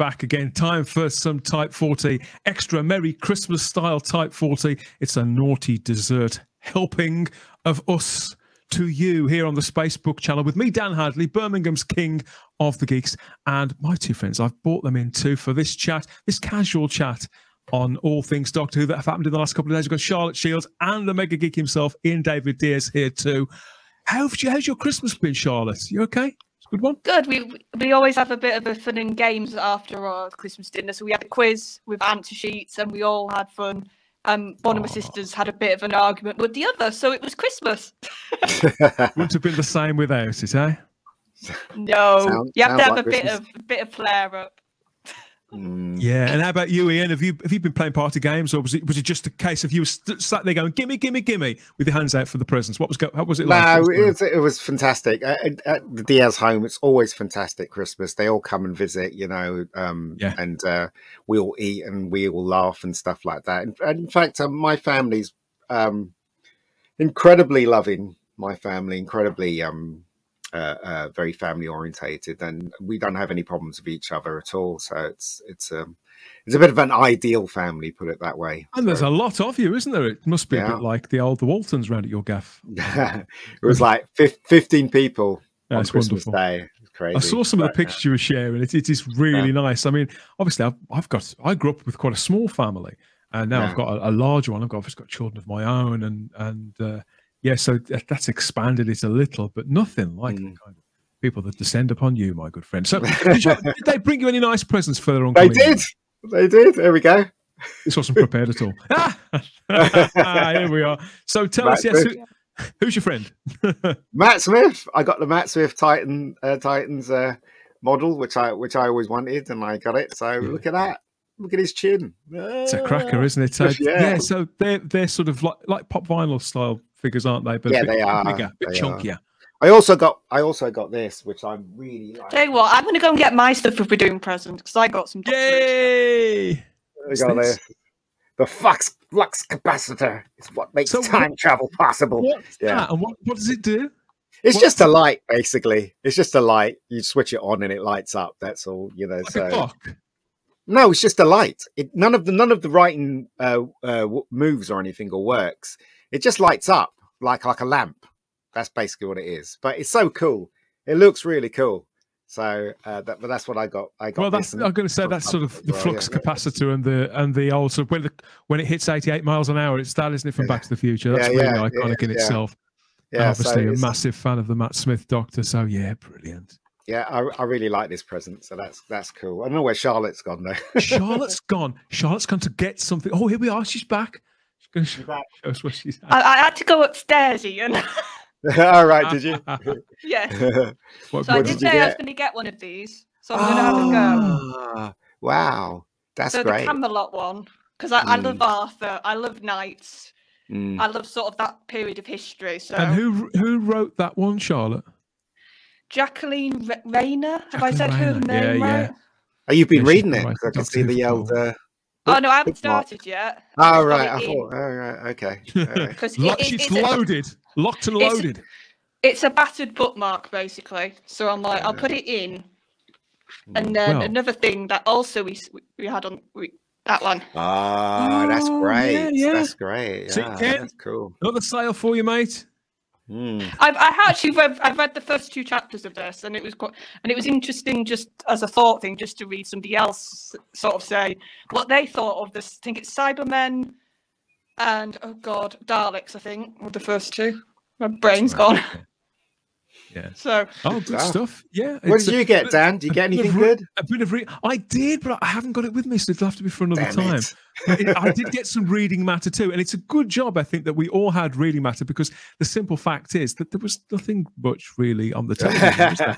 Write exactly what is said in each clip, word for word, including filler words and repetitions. back again. Time for some Type forty extra Merry Christmas style Type forty. It's a naughty dessert helping of us to you here on the Spacebook channel with me, Dan Hadley, Birmingham's King of the Geeks, and my two friends. I've brought them in too for this chat, this casual chat on all things Doctor Who that have happened in the last couple of days. We've got Charlotte Shields and the mega geek himself, Ian David Diaz, here too. How have you, how's your Christmas been, Charlotte? You okay? It's a good one. Good. We we always have a bit of a fun and games after our Christmas dinner. So we had a quiz with answer sheets, and we all had fun. Um, one of my sisters had a bit of an argument with the other, so it was Christmas. Wouldn't have been the same without it, eh? No, sound, you have to have like a Christmas. bit of bit of flare up. Mm. Yeah, and how about you, Ian? Have you have you been playing party games, or was it was it just a case of you sat there going "gimme, gimme, gimme" with your hands out for the presents? What was go how was it like? No, it was, it was fantastic. At, at the Diaz home, it's always fantastic Christmas. They all come and visit, you know, um, yeah. and uh, we all eat and we all laugh and stuff like that. And, and in fact, uh, my family's um, incredibly loving. My family incredibly. Um, Uh, uh, very family orientated, and we don't have any problems with each other at all. So it's it's um it's a bit of an ideal family, put it that way. And so, there's a lot of you, isn't there? It must be yeah. a bit like the old the Waltons round at your gaff. It was like fifteen people That's on Christmas wonderful. Day. Crazy. I saw some but, of the pictures yeah. you were sharing. It it is really yeah. nice. I mean, obviously, I've, I've got I grew up with quite a small family, and now yeah. I've got a, a larger one. I've got I've just got children of my own, and and. Uh, Yeah, so that, that's expanded it a little, but nothing like mm. the kind of people that descend upon you, my good friend. So did, you, did they bring you any nice presents for their own? They did. They did. There we go. This wasn't prepared at all. Ah! Here we are. So tell Matt us, yes, who, who's your friend? Matt Smith. I got the Matt Smith Titan uh, Titans uh, model, which I which I always wanted, and I got it. So yeah. look at that. Look at his chin. It's a cracker, isn't it? Uh, yeah. yeah. So they're they're sort of like like pop vinyl style figures, aren't they? But yeah, a bit, they are. Bigger, a bit they chunkier. Are. I also got I also got this, which I'm really like. Tell you what, I'm going to go and get my stuff if we're doing presents because I got some. Yay! There we go. There. The flux flux capacitor is what makes so time what, travel possible. What's yeah. that? And what what does it do? It's what's just that? a light, basically. It's just a light. You switch it on and it lights up. That's all. You know. Like so. A clock. No, it's just a light. It, none of the none of the writing uh, uh, moves or anything or works. It just lights up like like a lamp. That's basically what it is. But it's so cool. It looks really cool. So, uh, that, but that's what I got. I got. Well, that's, I'm going to say that's sort of the well, flux yeah, capacitor yeah. and the and the old sort of when the, when it hits eighty-eight miles an hour, it's that, isn't it? From Back to the Future. That's yeah, really yeah, iconic yeah, in yeah. itself. Yeah, and obviously so a massive fan of the Matt Smith Doctor. So yeah, brilliant. Yeah, I, I really like this present, so that's that's cool. I don't know where Charlotte's gone though. Charlotte's gone. Charlotte's gone to get something. Oh, here we are. She's back. She's going to show, back. show us where she's at. I, I had to go upstairs, Ian. All right, did you? Yes. What, so what I did, did say I was going to get one of these, so I'm oh, going to have a go. Wow, that's so great. So the Camelot one, because I, mm. I love Arthur. I love knights. Mm. I love sort of that period of history. So. And who who wrote that one, Charlotte? Jacqueline Re Rayner, have Jacqueline I said Rayner. her name yeah, right? Yeah. Oh, you've been yeah, reading it, because I can see the old... Uh, oh, no, I haven't started yet. Oh, right, I thought, oh, right, okay. Because right. it, it, it's loaded, a, locked and loaded. It's, it's a battered bookmark, basically. So I'm like, yeah. I'll put it in. And then well. another thing that also we we had on... We, that one. Ah, oh, oh, that's great. Yeah, yeah. That's great. Yeah, so, yeah, that's cool. Another sale for you, mate. Mm. I've I actually read I've read the first two chapters of this, and it was quite and it was interesting just as a thought thing, just to read somebody else sort of say what they thought of this. I think it's Cybermen and oh god, Daleks. I think were the first two. My brain's gone. Okay. Yeah. So oh, good wow. stuff. Yeah. What did a, you get, Dan? Did you get anything good? A bit of re I did, but I haven't got it with me, so it'll have to be for another Damn time. It. it, I did get some reading matter too, and it's a good job I think that we all had reading matter, because the simple fact is that there was nothing much really on the television. Was there?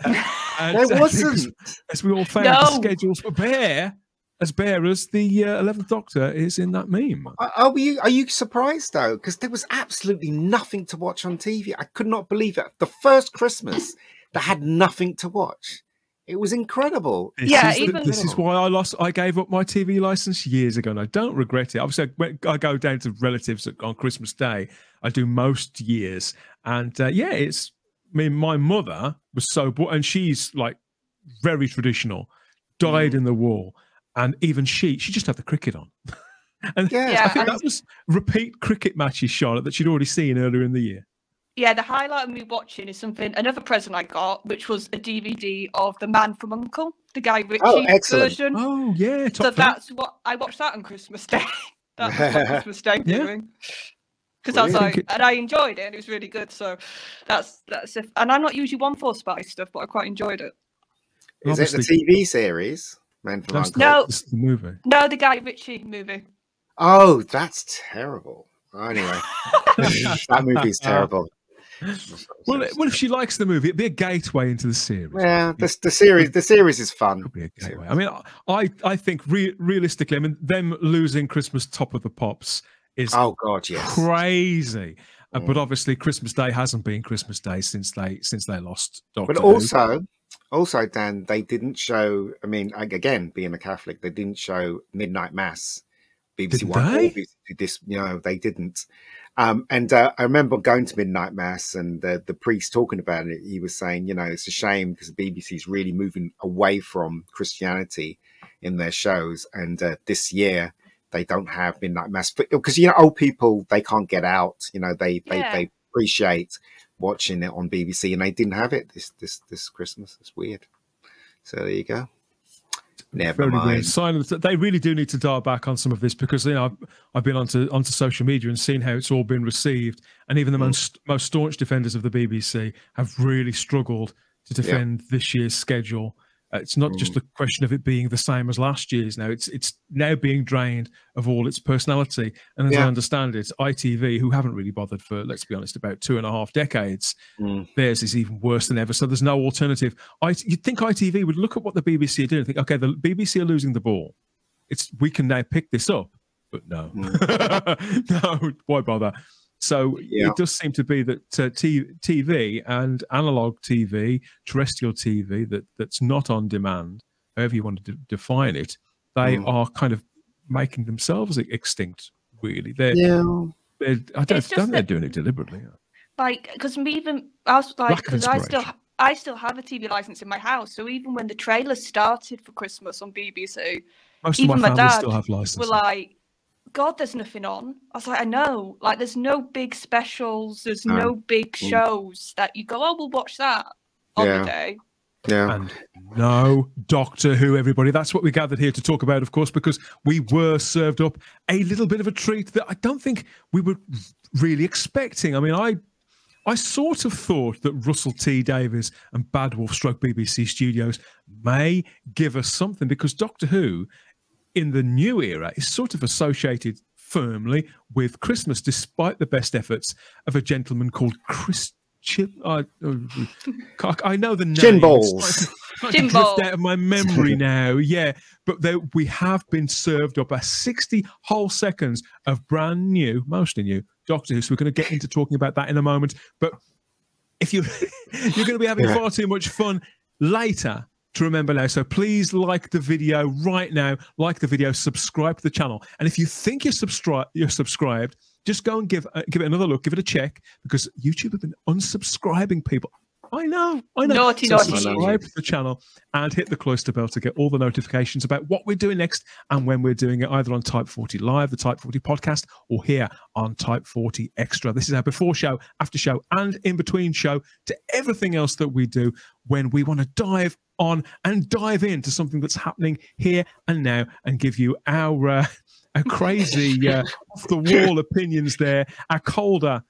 And, there wasn't, as, as we all found, no. the schedules were bare, as bare as the uh, eleventh Doctor is in that meme. Are, are you are you surprised though? Because there was absolutely nothing to watch on T V. I could not believe it. The first Christmas, they had nothing to watch. It was incredible. This yeah, is the, even this is why I lost. I gave up my T V license years ago, and I don't regret it. Obviously, I, when I go down to relatives on Christmas Day. I do most years, and uh, yeah, it's. I mean, my mother was so bored, and she's like very traditional. died in the war, and even she she just had the cricket on. And yeah, I think that was repeat cricket matches, Charlotte, that she'd already seen earlier in the year. Yeah, the highlight of me watching is something, another present I got, which was a D V D of The Man from U N C L E, the Guy Ritchie oh, version. Oh, yeah. So fan. that's what, I watched that on Christmas Day. That's what Christmas Day yeah. doing. Because I was like, it... and I enjoyed it, and it was really good. So that's, that's if, and I'm not usually one for spy stuff, but I quite enjoyed it. Is Obviously, it the T V series, Man from U N C L E? No, it's the movie. No, the Guy Ritchie movie. Oh, that's terrible. Anyway, that movie's terrible. Well, what if she likes the movie? It'd be a gateway into the series. Yeah, the, the series, the series is fun. Be a gateway. I mean, I, I think re realistically, I mean, them losing Christmas Top of the Pops is oh god, yes, crazy. Mm. But obviously, Christmas Day hasn't been Christmas Day since they since they lost Doctor Who. But also, also Dan, they didn't show. I mean, again, being a Catholic, they didn't show Midnight Mass. B B C One, B B C this, you know, they didn't. Um, and uh, I remember going to Midnight Mass and uh, the priest talking about it. He was saying, you know, it's a shame because the B B C is really moving away from Christianity in their shows. And uh, this year they don't have Midnight Mass because, you know, old people, they can't get out. You know, they they, yeah. they appreciate watching it on B B C, and they didn't have it this this this Christmas. It's weird. So there you go. Never mind. They really do need to dial back on some of this because, you know, I've, I've been onto onto social media and seen how it's all been received, and even the mm. most most staunch defenders of the B B C have really struggled to defend yeah. this year's schedule. Uh, it's not mm. just a question of it being the same as last year's. Now it's it's now being drained of all its personality, and as yeah. I understand it, I T V, who haven't really bothered for, let's be honest, about two and a half decades, mm. theirs is even worse than ever. So there's no alternative. I, you'd think I T V would look at what the B B C are doing and think, okay, the B B C are losing the ball. It's we can now pick this up, but no, mm. no, why bother? So yeah. it does seem to be that uh, T V and analog T V, terrestrial T V, that that's not on demand, however you want to de define it, they mm. are kind of making themselves extinct. Really, they're, yeah. they're I don't think they're doing it deliberately. Like, because even I was like, because I still I still have a T V license in my house, so even when the trailer started for Christmas on B B C, most even of my, my dad still have licenses. Were like, God, there's nothing on. I was like, I know, like there's no big specials, there's um, no big shows that you go, oh, we'll watch that on yeah. the day. Yeah. And no Doctor Who, everybody. That's what we gathered here to talk about, of course, because we were served up a little bit of a treat that I don't think we were really expecting. I mean, I I sort of thought that Russell T Davies and Bad Wolf stroke B B C Studios may give us something, because Doctor Who in the new era is sort of associated firmly with Christmas, despite the best efforts of a gentleman called Chris. Chin, uh, uh, I know the name. Chin balls. It's like, like out of my memory now. Yeah, but there, we have been served up a sixty whole seconds of brand new, mostly new Doctor Who. So we're going to get into talking about that in a moment. But if you you're going to be having yeah. far too much fun later to remember now, so please like the video right now, like the video, subscribe to the channel, and if you think you're subscribed, you're subscribed, just go and give uh, give it another look, give it a check, because YouTube have been unsubscribing people. I know, I know. Naughty, so naughty. Subscribe to the channel and hit the cloister bell to get all the notifications about what we're doing next and when we're doing it, either on Type forty Live, the Type forty podcast, or here on Type forty Extra. This is our before show, after show, and in between show to everything else that we do when we want to dive on and dive into something that's happening here and now and give you our, uh, our crazy uh, off the wall opinions there, our colder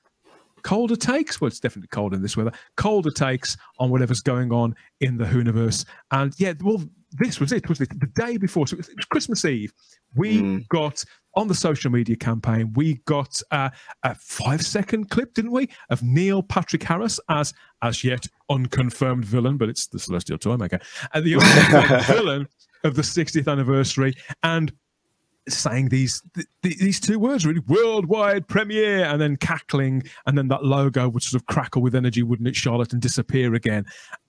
colder takes. Well, it's definitely cold in this weather. Colder takes on whatever's going on in the Hooniverse. And yeah, well, this was it, was it? The day before, so it was Christmas Eve, we mm. got on the social media campaign, we got uh, a five-second clip, didn't we, of Neil Patrick Harris as as yet unconfirmed villain, but it's the Celestial Toymaker, and the unconfirmed villain of the sixtieth anniversary, and saying these th th these two words, really, worldwide premiere, and then cackling, and then that logo would sort of crackle with energy, wouldn't it, Charlotte, and disappear again.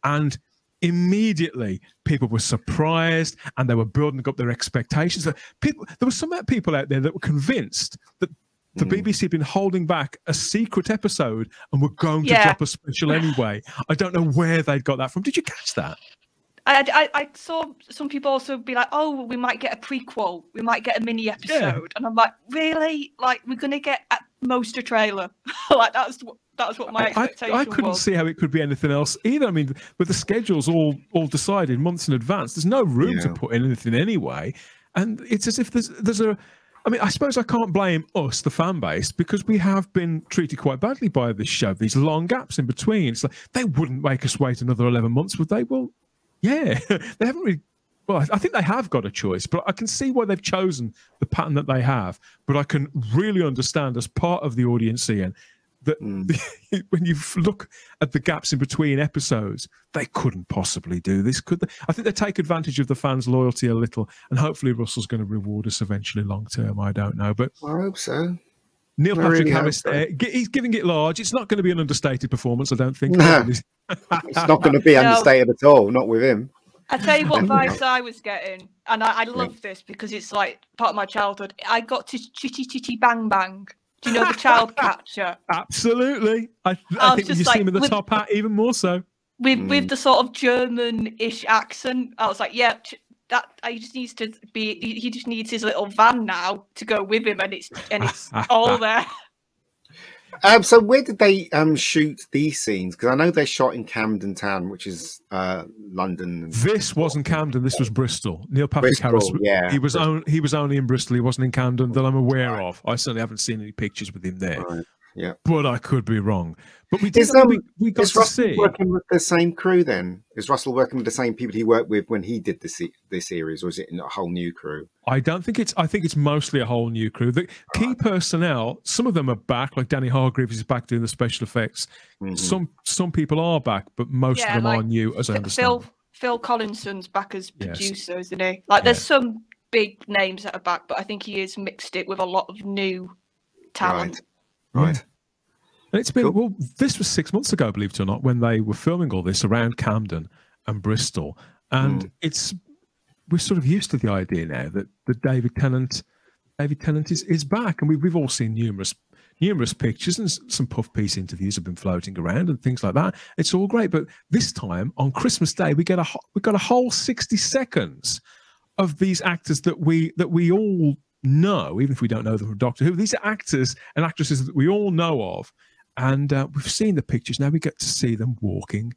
And immediately people were surprised, and they were building up their expectations. People, there were some people out there that were convinced that the mm. B B C had been holding back a secret episode and were going yeah. to drop a special anyway. I don't know where they'd got that from. Did you catch that? I, I, I saw some people also be like, oh, we might get a prequel, we might get a mini episode, yeah. and I'm like, really? Like, we're gonna get at most a trailer. Like, that's that's what my expectation I, I couldn't was. see how it could be anything else either. I mean, with the schedules all all decided months in advance, there's no room yeah. to put in anything anyway, and it's as if there's there's a. I mean, I suppose I can't blame us, the fan base, because we have been treated quite badly by this show. These long gaps in between. It's like, they wouldn't make us wait another eleven months, would they? Well, yeah. They haven't really... Well, I think they have got a choice, but I can see why they've chosen the pattern that they have. But I can really understand, as part of the audience, Ian, that mm. the, when you look at the gaps in between episodes, they couldn't possibly do this, could they? I think they take advantage of the fans' loyalty a little, and hopefully Russell's going to reward us eventually long term. I don't know, but I hope so. Neil Patrick really Harris, so. there, he's giving it large. It's not going to be an understated performance, I don't think. No. It's not going to be understated no. at all, not with him. I tell you what vibes I was getting, and I, I love this because it's like part of my childhood. I got to Chitty Chitty Bang Bang. Do you know the child catcher? Absolutely. I, I, I think you see like, him in the with, top hat even more so. With mm. with the sort of German-ish accent, I was like, yeah, that he just needs to be. He just needs his little van now to go with him, and it's and it's all there. Um, so where did they um shoot these scenes? Because I know they shot in Camden Town, which is uh London. This wasn't Camden. This was Bristol. Neil Patrick Bristol, Harris. Yeah, he was only he was only in Bristol. He wasn't in Camden that I'm aware right. of. I certainly haven't seen any pictures with him there. Right. Yeah, but I could be wrong. But we did. Is, um, we, we got is to Russell see. working with the same crew? Then is Russell working with the same people he worked with when he did this this series, or is it a whole new crew? I don't think it's. I think it's mostly a whole new crew. The right. key personnel. Some of them are back, like Danny Hargreaves is back doing the special effects. Mm-hmm. Some some people are back, but most yeah, of them like are new, as I understand. Phil Phil Collinson's back as producer, yes. isn't he? Like, yeah. there's some big names that are back, but I think he has mixed it with a lot of new talent. Right. Right. Yeah. And it's been, cool. well, this was six months ago, believe it or not, when they were filming all this around Camden and Bristol. And mm. it's, we're sort of used to the idea now that, that David Tennant, David Tennant is, is back. And we, we've all seen numerous, numerous pictures, and some puff piece interviews have been floating around and things like that. It's all great. But this time on Christmas Day, we get a, we got a whole sixty seconds of these actors that we, that we all, No, even if we don't know them from Doctor Who, these are actors and actresses that we all know of, and uh, we've seen the pictures. Now we get to see them walking,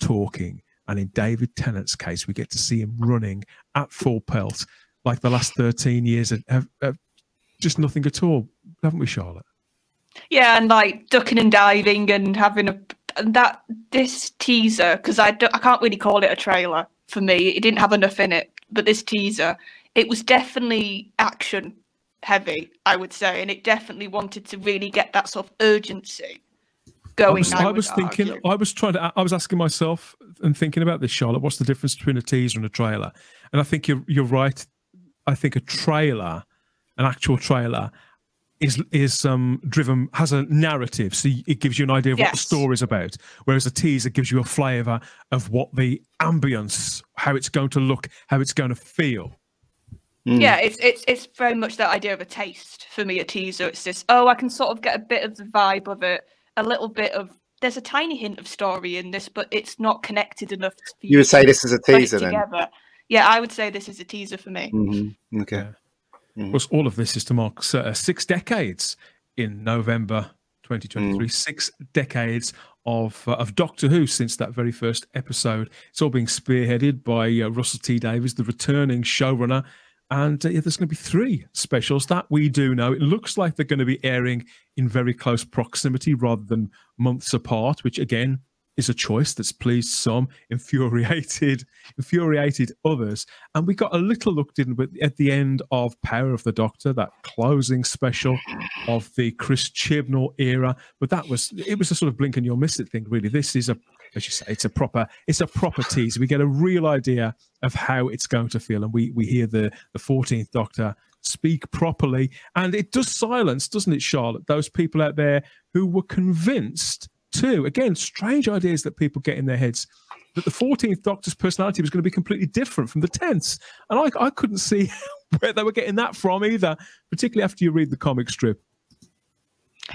talking, and in David Tennant's case, we get to see him running at full pelt, like the last thirteen years of, of, of just nothing at all, haven't we, Charlotte? Yeah, and like ducking and diving and having a and that this teaser, because I I can't really call it a trailer for me. It didn't have enough in it, but this teaser. It was definitely action heavy, I would say, and it definitely wanted to really get that sort of urgency going. I was, I I was thinking, argue. I was trying to, I was asking myself and thinking about this, Charlotte. What's the difference between a teaser and a trailer? And I think you're you're right. I think a trailer, an actual trailer, is is um driven has a narrative, so it gives you an idea of yes. what the story's about. Whereas a teaser gives you a flavour of what the ambience, how it's going to look, how it's going to feel. Mm. Yeah, it's it's it's very much that idea of a taste for me. A teaser, it's this. Oh, I can sort of get a bit of the vibe of it, a little bit of. There's a tiny hint of story in this, but it's not connected enough. For you, you would say this is a teaser, then? Yeah, I would say this is a teaser for me. Mm-hmm. Okay. Mm-hmm. Of course, all of this is to mark uh, six decades in November twenty twenty-three. Mm. Six decades of uh, of Doctor Who since that very first episode. It's all being spearheaded by uh, Russell T Davies, the returning showrunner. And uh, yeah, there's going to be three specials that we do know. It looks like they're going to be airing in very close proximity rather than months apart, which again is a choice that's pleased some, infuriated, infuriated others. And we got a little look, didn't we, at the end of Power of the Doctor, that closing special of the Chris Chibnall era. But that was, it was a sort of blink and you'll miss it thing, really. This is a, as you say, it's a proper, it's a proper tease. We get a real idea of how it's going to feel, and we we hear the the fourteenth Doctor speak properly, and it does silence, doesn't it, Charlotte? Those people out there who were convinced too. Again, strange ideas that people get in their heads that the fourteenth Doctor's personality was going to be completely different from the tenth, and I I couldn't see where they were getting that from either, particularly after you read the comic strip.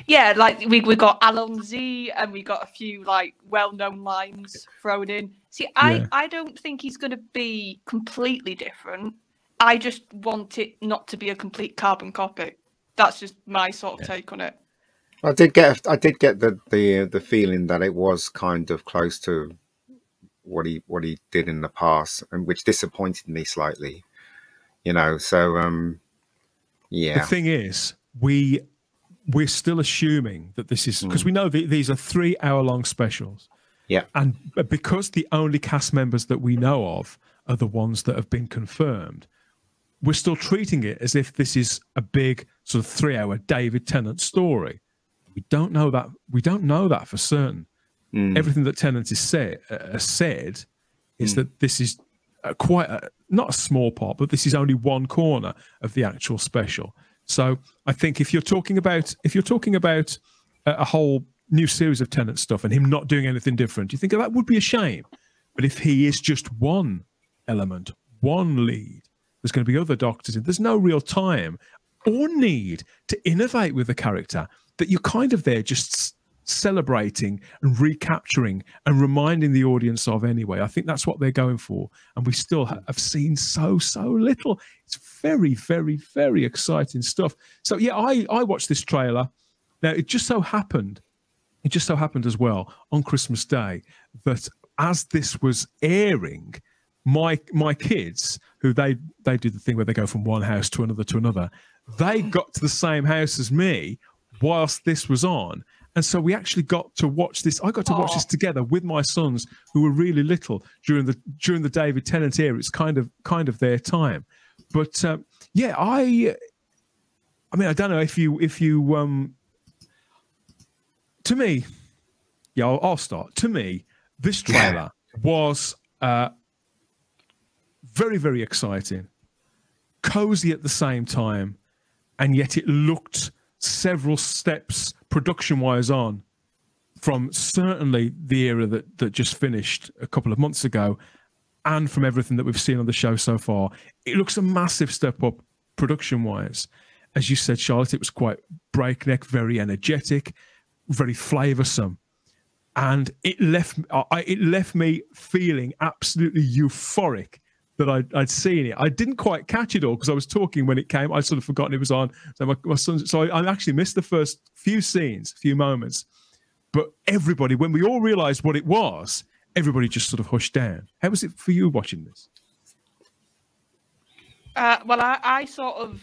yeah, like we we got Alan Z, and we got a few like well-known lines thrown in. See, I yeah. I don't think he's going to be completely different. I just want it not to be a complete carbon copy. That's just my sort of yeah. take on it. I did get I did get the the the feeling that it was kind of close to what he what he did in the past, and which disappointed me slightly. You know, so um, yeah. The thing is, we. We're still assuming that this is because mm. we know that these are three hour long specials. Yeah. And because the only cast members that we know of are the ones that have been confirmed, we're still treating it as if this is a big sort of three hour David Tennant story. We don't know that. We don't know that for certain. Mm. Everything that Tennant is say, uh, said is mm. that this is a quite a, not a small part, but this is only one corner of the actual special. So I think if you're talking about if you're talking about a, a whole new series of Tennant stuff and him not doing anything different, you think oh, that would be a shame. But if he is just one element, one lead, there's going to be other Doctors. There's no real time or need to innovate with the character that you're kind of there just celebrating and recapturing and reminding the audience of anyway. I think that's what they're going for, and we still have seen so so little. It's very very very exciting stuff. So yeah, I I watched this trailer. Now it just so happened, it just so happened as well on Christmas Day that as this was airing, my my kids, who they they do the thing where they go from one house to another to another, they got to the same house as me whilst this was on. And so we actually got to watch this. I got to watch Aww. this together with my sons, who were really little during the during the David Tennant era. It's kind of kind of their time, but um, yeah, I. I mean, I don't know if you if you. Um, to me, yeah, I'll, I'll start. To me, this trailer was uh, very very exciting, cozy at the same time, and yet it looked several steps production-wise on from certainly the era that that just finished a couple of months ago, and from everything that we've seen on the show so far, it looks a massive step up production-wise. As you said, Charlotte, it was quite breakneck, very energetic, very flavoursome, and it left I, it left me feeling absolutely euphoric that I'd, I'd seen it. I didn't quite catch it all because I was talking when it came. I'd sort of forgotten it was on. So my, my son, so I, I actually missed the first few scenes, few moments. But everybody, when we all realised what it was, everybody just sort of hushed down. How was it for you watching this? Uh, well, I, I sort of,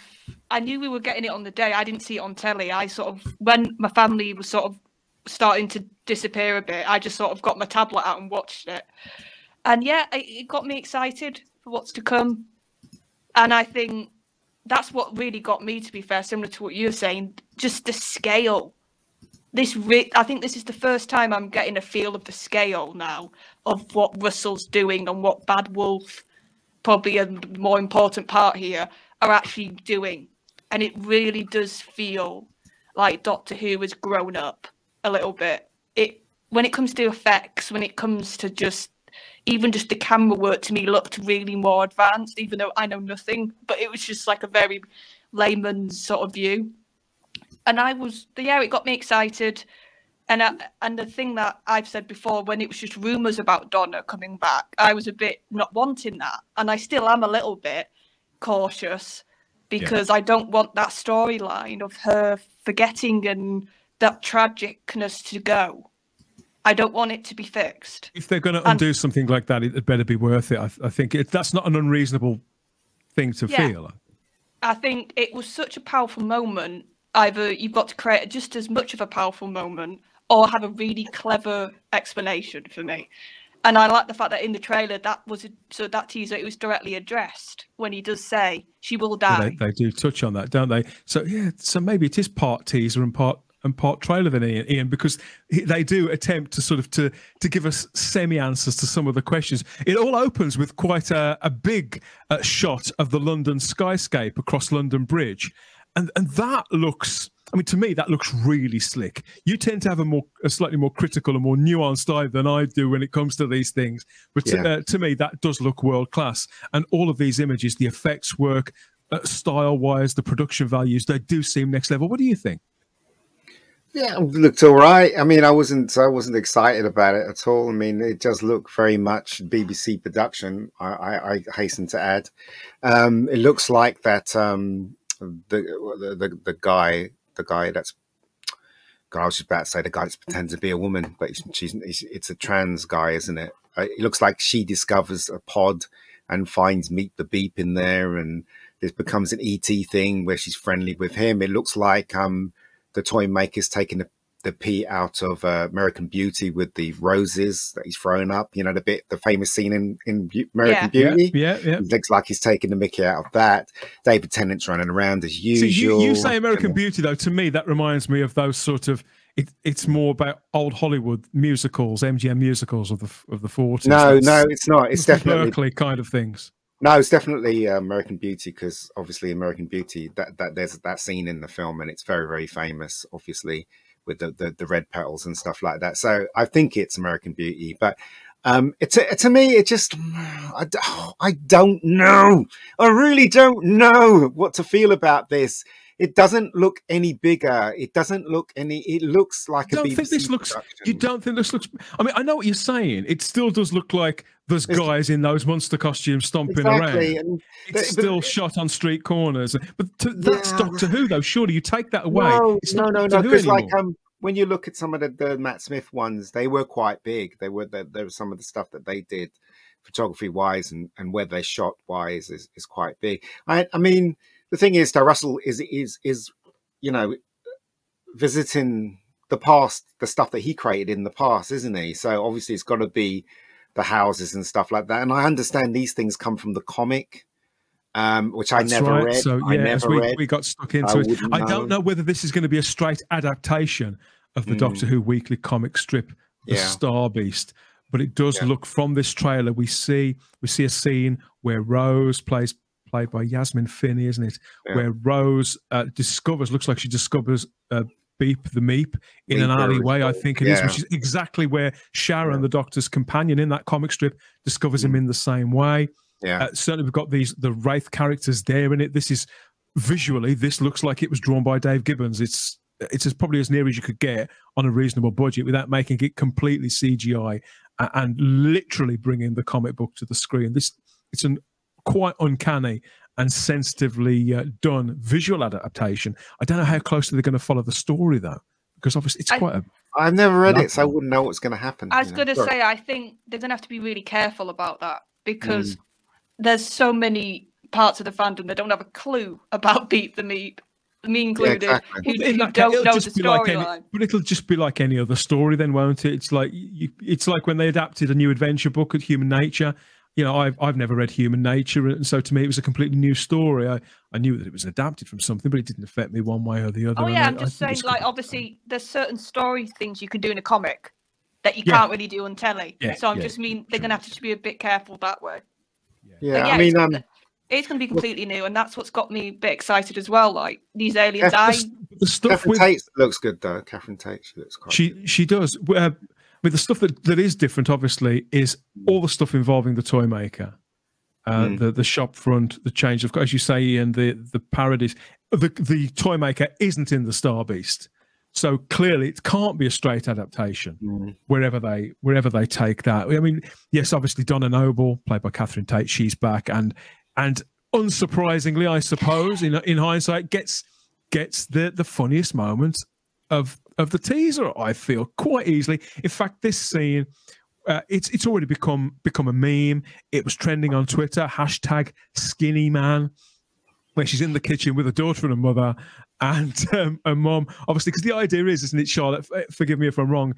I knew we were getting it on the day. I didn't see it on telly. I sort of, when my family was sort of starting to disappear a bit, I just sort of got my tablet out and watched it. And yeah, it, it got me excited for what's to come. And I think that's what really got me, to be fair, similar to what you're saying, just the scale. This re I think this is the first time I'm getting a feel of the scale now of what Russell's doing and what Bad Wolf, probably a more important part here, are actually doing. And it really does feel like Doctor Who has grown up a little bit. It when it comes to effects, when it comes to just even just the camera work, to me looked really more advanced, even though I know nothing, but it was just like a very layman's sort of view. And I was, yeah, it got me excited. And I, and the thing that I've said before, when it was just rumours about Donna coming back, I was a bit not wanting that. And I still am a little bit cautious because yeah. I don't want that storyline of her forgetting and that tragicness to go. I don't want it to be fixed. If they're going to undo and, something like that, it better be worth it. I, I think it, that's not an unreasonable thing to yeah, feel. I think it was such a powerful moment. Either you've got to create just as much of a powerful moment or have a really clever explanation for me. And I like the fact that in the trailer, that was a, so that teaser, it was directly addressed when he does say she will die. They, they do touch on that, don't they? So yeah, so maybe it is part teaser and part... and part trailer than Ian, Ian, because they do attempt to sort of to to give us semi answers to some of the questions. It all opens with quite a, a big uh, shot of the London skyscape across London Bridge, and and that looks, I mean, to me that looks really slick. You tend to have a more a slightly more critical and more nuanced eye than I do when it comes to these things, but yeah. to, uh, to me that does look world class. And all of these images, the effects work, uh, style wise, the production values, they do seem next level. What do you think? Yeah, it looked all right. I mean, I wasn't I wasn't excited about it at all. I mean, it does look very much B B C production, I, I, I hasten to add. Um, it looks like that um, the, the the guy the guy that's God, I was just about to say the guy that's pretending to be a woman, but she's, she's it's a trans guy, isn't it? It looks like she discovers a pod and finds Meet the Beep in there, and this becomes an E T thing where she's friendly with him. It looks like um. the toy maker's taking the, the pee out of uh, American Beauty with the roses that he's throwing up. You know, the bit, the famous scene in, in American yeah. Beauty. Yeah, yeah. It looks like he's taking the mickey out of that. David Tennant's running around as usual. See, you, you say American Beauty, though, to me, that reminds me of those sort of, it, it's more about old Hollywood musicals, M G M musicals of the, of the forties. No, That's, no, it's not. It's definitely Berkeley kind of things. No, it's definitely uh, American Beauty, because obviously American Beauty, that, that there's that scene in the film, and it's very, very famous, obviously, with the, the, the red petals and stuff like that. So I think it's American Beauty, but um, it, to, to me, it just, I, I don't know. I really don't know what to feel about this. It doesn't look any bigger. It doesn't look any, it looks like you a don't think this looks, production. You don't think this looks, I mean, I know what you're saying. It still does look like there's it's, guys in those monster costumes stomping exactly. around. And it's the, still but, shot on street corners. But to, that's yeah. Doctor Who, though. Surely you take that away. No, it's no, no, no. Because like um, when you look at some of the, the Matt Smith ones, they were quite big. They were, there was some of the stuff that they did photography-wise and, and where they shot-wise is, is quite big. I, I mean... The thing is, though, Russell is, is, is, you know, visiting the past, the stuff that he created in the past, isn't he? So obviously it's got to be the houses and stuff like that. And I understand these things come from the comic, um, which That's I never right. read. So, yeah, I never we, read. we got stuck into I it. I don't know. know whether this is going to be a straight adaptation of the mm. Doctor Who Weekly comic strip, The yeah. Star Beast. But it does yeah. look, from this trailer, we see, we see a scene where Rose plays... played by Yasmin Finney, isn't it? Yeah. Where Rose uh, discovers, looks like she discovers uh, Beep the Meep in Beep an alleyway, I think it yeah. is, which is exactly where Sharon, yeah. the Doctor's companion in that comic strip, discovers mm. him in the same way. Yeah. Uh, certainly we've got these the Wraith characters there in it. This is, visually, this looks like it was drawn by Dave Gibbons. It's it's as probably as near as you could get on a reasonable budget without making it completely C G I and, and literally bringing the comic book to the screen. This It's an quite uncanny and sensitively uh, done visual adaptation. I don't know how closely they're going to follow the story, though, because obviously it's I, quite a... I've never read it, so I wouldn't know what's going to happen. I was you know? going to say, I think they're going to have to be really careful about that, because mm. there's so many parts of the fandom that don't have a clue about Beep the Meep, me included, yeah, exactly. who, who that, don't know the storyline. Like but it'll just be like any other story then, won't it? It's like, you, it's like when they adapted a new adventure book at Human Nature. You know, I've, I've never read Human Nature, and so to me it was a completely new story. I, I knew that it was adapted from something, but it didn't affect me one way or the other. Oh, yeah, I'm I, just I saying, like, obviously there's certain story things you can do in a comic that you yeah. can't really do on telly. Yeah, so I yeah, just mean they're sure. going to have to be a bit careful that way. Yeah, yeah, yeah I mean... Um, it's going to be completely well, new, and that's what's got me a bit excited as well. Like these aliens... I, the stuff Catherine with, Tate looks good, though. Catherine Tate, she looks quite She, good. she does. Uh, But the stuff that, that is different, obviously, is all the stuff involving the toy maker, uh, mm. the the shop front, the change of, as you say, Ian, the the parodies. The the toy maker isn't in the Star Beast, so clearly it can't be a straight adaptation. Mm. Wherever they wherever they take that, I mean, yes, obviously Donna Noble, played by Catherine Tate, she's back, and and unsurprisingly, I suppose, in in hindsight, gets gets the the funniest moment of. of the teaser, I feel, quite easily. In fact, this scene, uh, it's it's already become become a meme. It was trending on Twitter, hashtag skinny man, where she's in the kitchen with a daughter and a mother and um, a mom, obviously, because the idea is, isn't it, Charlotte, forgive me if I'm wrong,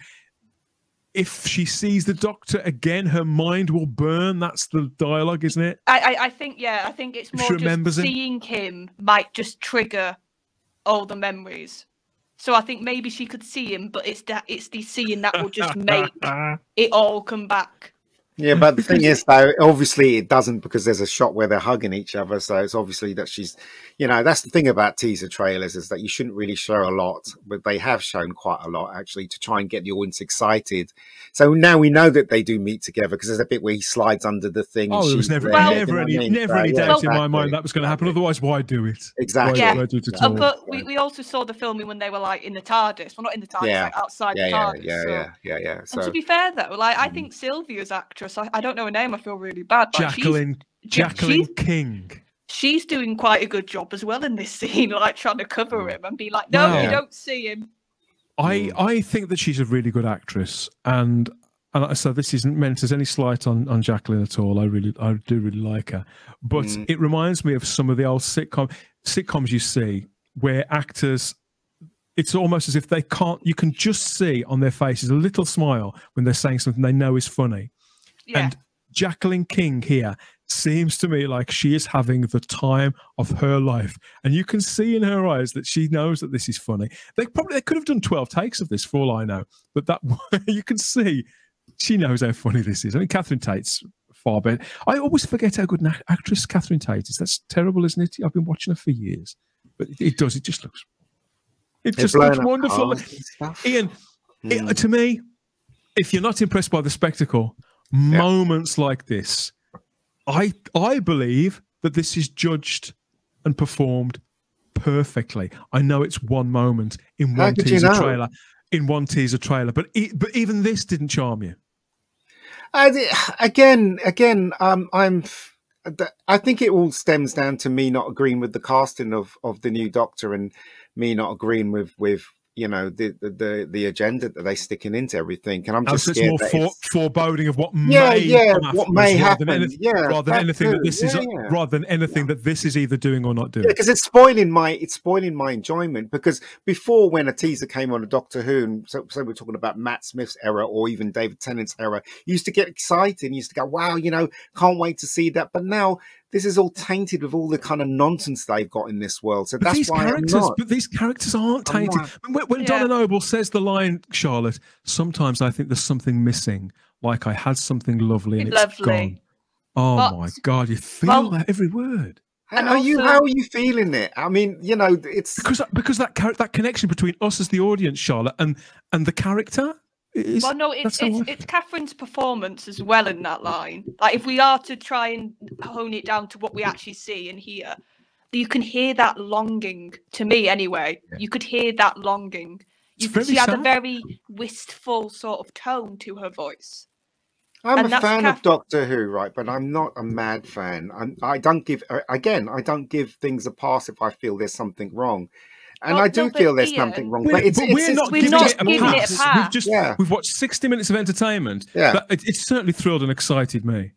if she sees the Doctor again, her mind will burn. That's the dialogue, isn't it? I, I, I think, yeah, I think it's more just seeing him might just trigger all the memories. So I think maybe she could see him, but it's that it's the seeing that will just make it all come back. Yeah, but the thing is, though, obviously it doesn't, because there's a shot where they're hugging each other. So it's obviously that she's, you know, that's the thing about teaser trailers, is that you shouldn't really show a lot, but they have shown quite a lot, actually, to try and get the audience excited. So now we know that they do meet together, because there's a bit where he slides under the thing. Oh, there was never, well, never any, I mean? never so, any doubt well, in my mind that was going to happen. Otherwise, why do it? Exactly. Why, yeah. why do it at all? But we, we also saw the filming when they were like in the TARDIS. Well, not in the TARDIS, yeah. like outside yeah, the TARDIS. Yeah, yeah, so. yeah, yeah, yeah. So, and to be fair, though, like, I think Sylvia's actress, I, I don't know her name. I feel really bad. But Jacqueline, Jacqueline she's, King. She's doing quite a good job as well in this scene, like trying to cover him and be like, "No, yeah. you don't see him." I I think that she's a really good actress, and and I so said this isn't meant as any slight on on Jacqueline at all. I really I do really like her, but mm. it reminds me of some of the old sitcom sitcoms you see where actors. It's almost as if they can't. You can just see on their faces a little smile when they're saying something they know is funny. Yeah. And Jacqueline King here seems to me like she is having the time of her life, and you can see in her eyes that she knows that this is funny. They probably they could have done twelve takes of this, for all I know, but that you can see she knows how funny this is. I mean, Catherine Tate's far better. I always forget how good an actress Catherine Tate is. That's terrible, isn't it? I've been watching her for years, but it, it does. It just looks. It just looks wonderful. Ian, mm. it, to me, if you're not impressed by the spectacle. Moments yeah. like this, I I believe that this is judged and performed perfectly. I know it's one moment in one teaser you know? trailer, in one teaser trailer, but e but even this didn't charm you. I, again, again, um, I'm. I think it all stems down to me not agreeing with the casting of of the new Doctor, and me not agreeing with with. you know, the, the the agenda that they're sticking into everything. And I'm just it's scared more that for, it's... foreboding of what yeah, may yeah, happen, what may happen. Rather than, yeah, rather than anything too. that this yeah, is yeah. rather than anything yeah. that this is either doing or not doing. Because yeah, it's spoiling my it's spoiling my enjoyment. Because before, when a teaser came on a Doctor Who, and so, so we're talking about Matt Smith's era or even David Tennant's era, you used to get excited, you used to go, wow, you know, can't wait to see that. But now this is all tainted with all the kind of nonsense they've got in this world. So but that's these why characters, I'm not. But these characters aren't tainted. When, when yeah. Donna Noble says the line, Charlotte, sometimes I think there's something missing. Like I had something lovely and lovely. it's gone. Oh but, my God, you feel well, that every word. And are you? How are you feeling it? I mean, you know, it's because because that that connection between us as the audience, Charlotte, and and the character. Is, well, no, it's it's, it's Catherine's performance as well in that line. Like, if we are to try and hone it down to what we actually see and hear, you can hear that longing. To me, anyway, yeah. you could hear that longing. You could, she sad. had a very wistful sort of tone to her voice. I'm and a fan Catherine. of Doctor Who, right? But I'm not a mad fan. I'm, I don't give again. I don't give things a pass if I feel there's something wrong. And well, I do no, feel there's something wrong. We're, but it's, but it's, we're it's, not we're giving, not it, a giving it a pass. We've just yeah. we've watched sixty minutes of entertainment. Yeah, but it, it's certainly thrilled and excited me.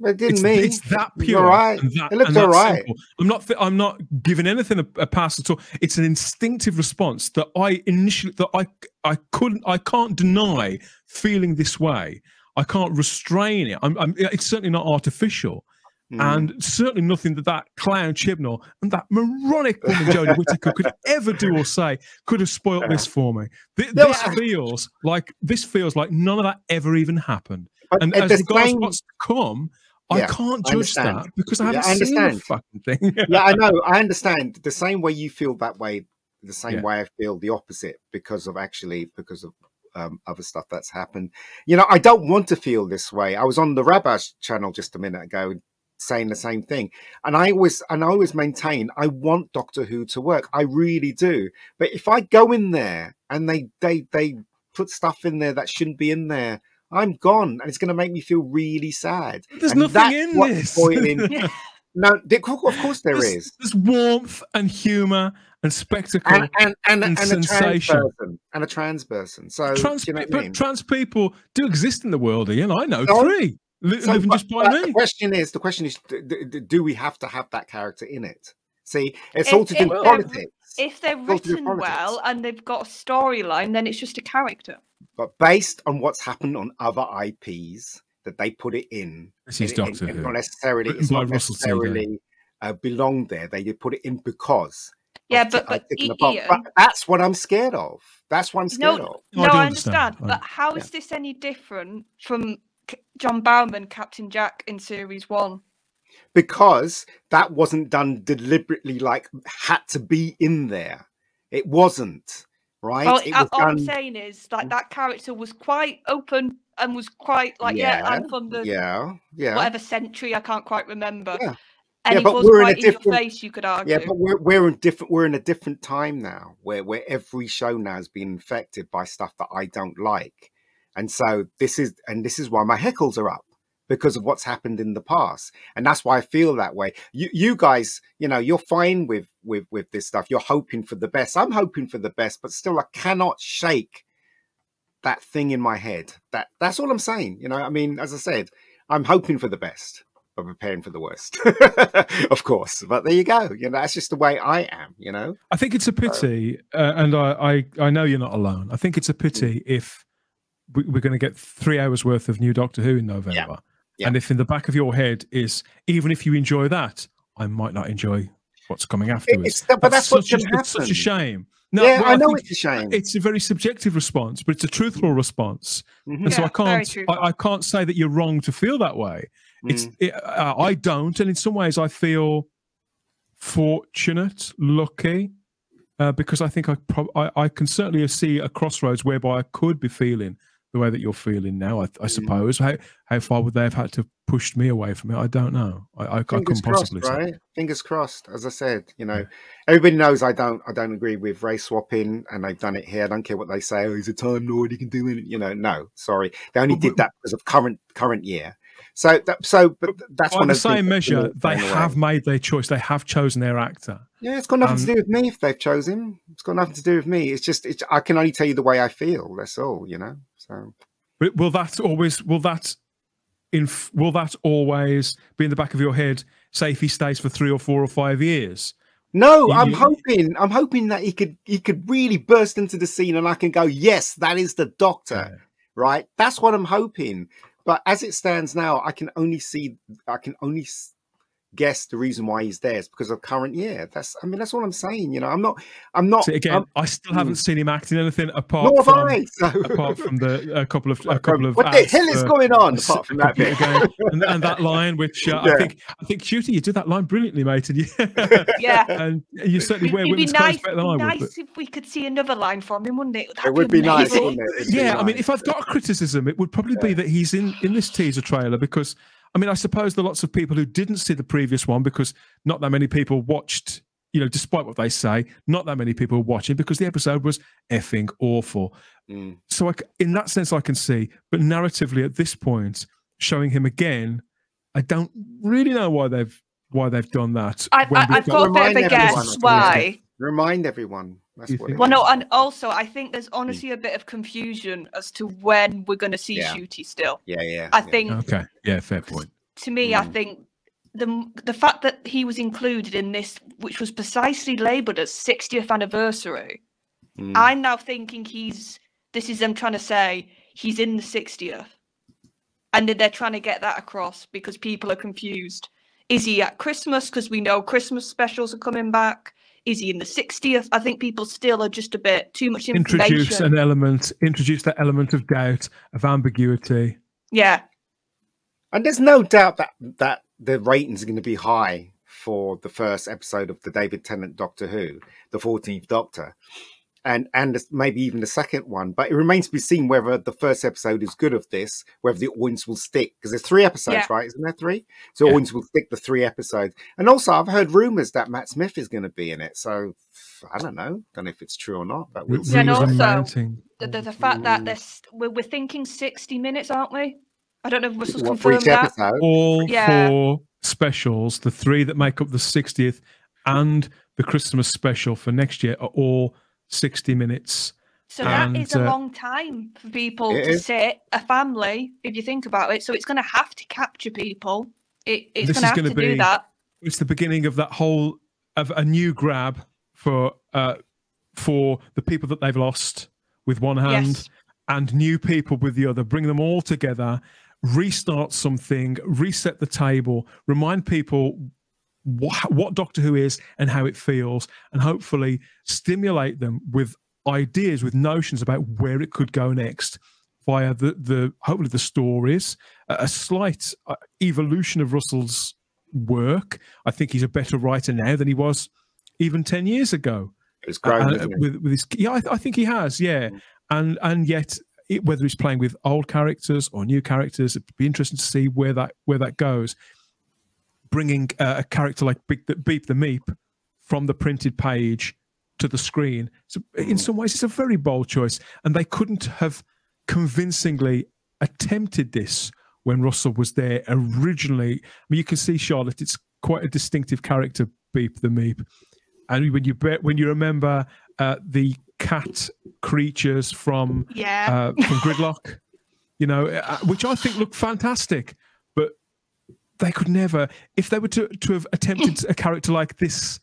It didn't it's, me. It's that pure. Right. And that, it looked all right. Simple. I'm not. I'm not giving anything a, a pass at all. It's an instinctive response that I initially that I I couldn't. I can't deny feeling this way. I can't restrain it. I'm, I'm, it's certainly not artificial. And certainly nothing that that clown Chibnall and that moronic woman Jodie Whittaker could ever do or say could have spoilt this for me. This, no, this I, feels like this feels like none of that ever even happened. And as regards same, what's to come, yeah, I can't judge I that because I haven't yeah, I seen the fucking thing. yeah, I know. I understand. The same way you feel that way, the same yeah. way I feel the opposite because of actually because of. Um, other stuff that's happened. You know, I don't want to feel this way. I was on the Rabash channel just a minute ago saying the same thing, and I always and I always maintain I want Doctor Who to work. I really do. But if I go in there and they they they put stuff in there that shouldn't be in there, I'm gone, and it's going to make me feel really sad. There's and nothing that's in what's this. Spoiling. No, of course there there's, is. There's warmth and humour and spectacle and, and, and, and, and sensation. A trans person, and a trans person. So trans, you know people, I mean? trans people do exist in the world, Ian. I know so, three. So, living but, just by me. The question is, the question is, do we have to have that character in it? See, it's if, all to do with politics. If they're written well and they've got a storyline, then it's just a character. But based on what's happened on other I Ps. That they put it in. This is Doctor Who. Not necessarily, it's not necessarily uh, belong there. They put it in because. Yeah, of, but, but, Ian, but that's what I'm scared of. That's what I'm scared no, of. No, I, I understand. understand. But how yeah. is this any different from John Bowman, Captain Jack, in series one. Because that wasn't done deliberately, like had to be in there. It wasn't, right? Well, it was all done... I'm saying is that that character was quite open and was quite like, yeah, yeah I'm from the yeah, yeah. whatever century, I can't quite remember. Yeah. And yeah, it but was we're quite in a different place, you could argue. Yeah, but we're we're in different we're in a different time now, where where every show now has been infected by stuff that I don't like, and so this is and this is why my heckles are up, because of what's happened in the past, and that's why I feel that way. You you guys, you know, you're fine with with with this stuff. You're hoping for the best. I'm hoping for the best, but still, I cannot shake that thing in my head. That that's all I'm saying. You know, I mean, as I said, I'm hoping for the best, but preparing for the worst, of course. But there you go. You know, that's just the way I am. You know, I think it's a pity, so. uh, and I, I I know you're not alone. I think it's a pity if we, we're going to get three hours worth of new Doctor Who in November, yeah. Yeah. and if in the back of your head is, even if you enjoy that, I might not enjoy what's coming afterwards. It's, but that's, that's what can happen. It's such a shame. No, yeah, well, I know I it's a shame. It's a very subjective response, but it's a truthful response, mm-hmm. and yeah, so I can't I, I can't say that you're wrong to feel that way. It's, it, uh, I don't, and in some ways I feel fortunate, lucky, uh, because I think I, pro I I can certainly see a crossroads whereby I could be feeling the way that you're feeling now, I, I suppose. Mm. How, how far would they have had to have pushed me away from it? I don't know. I, I, I couldn't possibly say. Right? Fingers crossed, as I said. You know, yeah. everybody knows I don't I don't agree with race swapping, and they've done it here. I don't care what they say. Oh, he's a Time Lord, he can do it. You know, no, sorry. They only did that because of current current year. So, that, so, but that's by the same measure, they have made their choice. They have chosen their actor. Yeah, it's got nothing um, to do with me if they've chosen. It's got nothing to do with me. It's just, it's, I can only tell you the way I feel. That's all, you know. So, but will that always, will that, in, will that always be in the back of your head? Say if he stays for three or four or five years. No, I'm you? hoping, I'm hoping that he could, he could really burst into the scene, and I can go, yes, that is the Doctor, yeah. right? That's what I'm hoping. But as it stands now, I can only see, I can only guess the reason why he's there is because of current year. That's, I mean, that's all I'm saying. You know, I'm not, I'm not. So again, I'm, I still haven't seen him acting anything apart. Nor from, have I, so. apart from the a couple of a couple of. What ads, the hell is uh, going on? Apart from that bit, again, and, and that line, which uh, yeah. I think, I think, Ncuti, you did that line brilliantly, mate, and you, yeah, and you certainly wear women's nice, clothes better than I would. It'd be nice if we could see another line from him, wouldn't it? That'd it would be, be nice, wouldn't it? It'd yeah, nice. I mean, if I've got a criticism, it would probably yeah. be that he's in in this teaser trailer because. I mean, I suppose there are lots of people who didn't see the previous one because not that many people watched, you know, despite what they say, not that many people were watching because the episode was effing awful. Mm. So I, in that sense, I can see. But narratively at this point, showing him again, I don't really know why they've why they've done that. I, I, I've got, got a bit of a guess why. Remind everyone. That's what well, no, and also I think there's honestly a bit of confusion as to when we're going to see yeah. Ncuti still. Yeah, yeah. I yeah. think. Okay. Yeah, fair point. To me, mm. I think the the fact that he was included in this, which was precisely labelled as sixtieth anniversary, mm. I'm now thinking he's. This is them trying to say he's in the sixtieth, and then they're trying to get that across because people are confused. Is he at Christmas? Because we know Christmas specials are coming back. Is he in the sixtieth? I think people still are just a bit too much information. Introduce an element, introduce that element of doubt, of ambiguity. Yeah. And there's no doubt that, that the ratings are going to be high for the first episode of the David Tennant Doctor Who, the fourteenth Doctor, and, and maybe even the second one. But it remains to be seen whether the first episode is good of this, whether the audience will stick. Because there's three episodes, yeah. right? Isn't there three? So yeah. audience will stick the three episodes. And also, I've heard rumours that Matt Smith is going to be in it. So, I don't know. I don't know if it's true or not. But we'll see. And also, the, the, the fact that this, we're, we're thinking sixty minutes, aren't we? I don't know if Russell's what, confirmed that. Episode? All yeah. four specials, the three that make up the sixtieth and the Christmas special for next year are all sixty minutes. So and, that is a uh, long time for people to is. sit, a family, if you think about it. So it's going to have to capture people. It, it's going to have to be, do that. It's the beginning of that whole, of a new grab for uh, for the people that they've lost with one hand yes. and new people with the other. Bring them all together, restart something, reset the table, remind people What, what Doctor Who is and how it feels, and hopefully stimulate them with ideas, with notions about where it could go next. via the the hopefully the stories, a slight evolution of Russell's work. I think he's a better writer now than he was even ten years ago. It's grown, uh, with, with his, yeah, I, th I think he has, yeah, and and yet it, whether he's playing with old characters or new characters, it'd be interesting to see where that where that goes. Bringing uh, a character like Beep the, Beep the Meep from the printed page to the screen, so in some ways it's a very bold choice, and they couldn't have convincingly attempted this when Russell was there originally. I mean, you can see Charlotte; it's quite a distinctive character, Beep the Meep. And when you when you remember uh, the cat creatures from yeah. uh, from Gridlock, you know, uh, which I think look fantastic, but they could never, if they were to to have attempted a character like this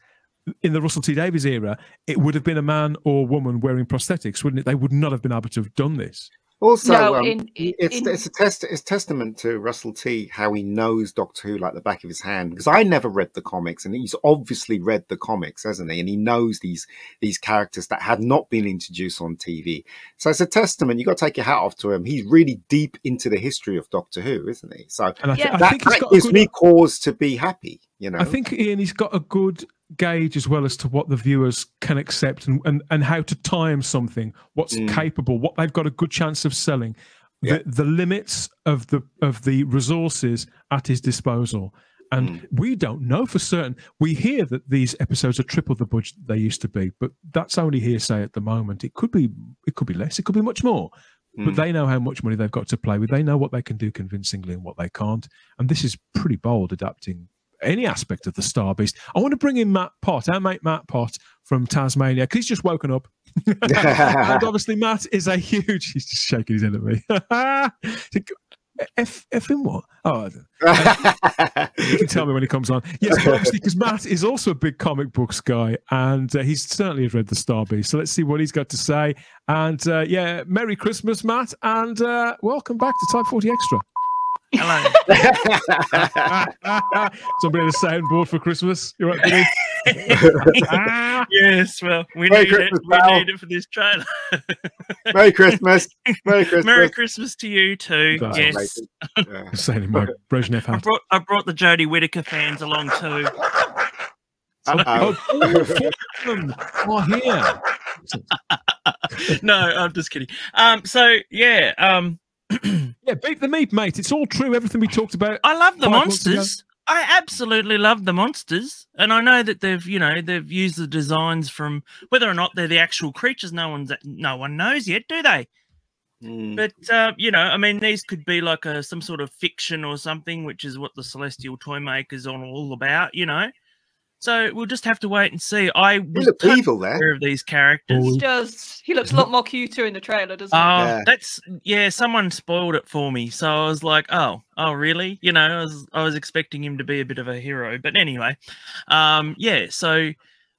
in the Russell T Davies era, it would have been a man or woman wearing prosthetics, wouldn't it? They would not have been able to have done this. Also, no, um, in, in, it's it's a test. It's testament to Russell T how he knows Doctor Who like the back of his hand, because I never read the comics, and he's obviously read the comics, hasn't he? And he knows these these characters that had not been introduced on T V. So it's a testament. You got to take your hat off to him. He's really deep into the history of Doctor Who, isn't he? So and I th yeah. that, I think that gives good... me cause to be happy. You know, I think Ian, he's got a good gauge as well as to what the viewers can accept and and, and how to time something, what's mm. capable, what they've got a good chance of selling, yeah. the, the limits of the of the resources at his disposal. And mm. we don't know for certain. We hear that these episodes are triple the budget they used to be, but that's only hearsay at the moment. It could be it could be less, it could be much more. Mm. But they know how much money they've got to play with. They know what they can do convincingly and what they can't. And this is pretty bold, adapting any aspect of the Star Beast. I want to bring in Matt Pott, our mate Matt Pott from Tasmania, because he's just woken up. And obviously Matt is a huge... He's just shaking his head at me. F, F in what? Oh, I you can tell me when he comes on. Yes, obviously, because Matt is also a big comic books guy, and uh, he's certainly read the Star Beast. So let's see what he's got to say. And uh, yeah, Merry Christmas, Matt, and uh, welcome back to Type forty Extra. Hello. Somebody had a soundboard for Christmas. You're right, Denise? Yes, well, we need it. We need it for this trailer. Merry Christmas. Merry Christmas. Merry Christmas to you too. That's yes. Yeah. Same in my Brezhnev hat. I brought, I brought the Jodie Whittaker fans along too. Uh-oh. Oh, them are here. No, I'm just kidding. Um, so yeah, um. Yeah, Beep the Meep, mate. It's all true. Everything we talked about. I love the monsters. I absolutely love the monsters, and I know that they've, you know, they've used the designs from whether or not they're the actual creatures. No one's, no one knows yet, do they? Mm. But uh, you know, I mean, these could be like a some sort of fiction or something, which is what the Celestial Toymaker's on all about, you know. So we'll just have to wait and see. I was evil there of these characters. He does. He looks a lot more cuter in the trailer, doesn't he? Oh, yeah. That's yeah. Someone spoiled it for me, so I was like, oh, oh, really? You know, I was I was expecting him to be a bit of a hero, but anyway, um, yeah. So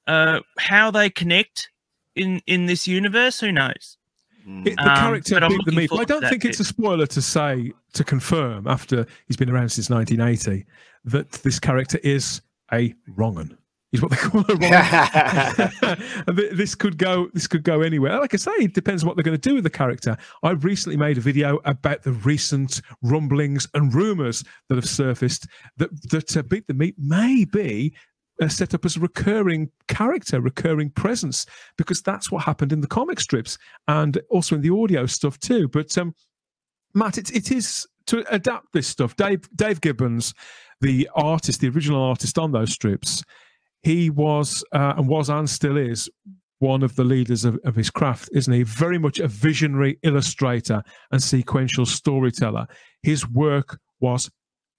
uh, how they connect in in this universe, who knows? It, the um, character Beep the Meep. I don't think it's bit. a spoiler to say to confirm after he's been around since nineteen eighty that this character is a wrong'un, is what they call a wrong'un. This could go, this could go anywhere. Like I say, it depends on what they're going to do with the character. I've recently made a video about the recent rumblings and rumours that have surfaced that that uh, Beep the Meep may be uh, set up as a recurring character, recurring presence, because that's what happened in the comic strips and also in the audio stuff too. But um, Matt, it, it is to adapt this stuff. Dave Dave Gibbons, the artist, the original artist on those strips, he was uh, and was and still is one of the leaders of, of his craft, isn't he? Very much a visionary illustrator and sequential storyteller. His work was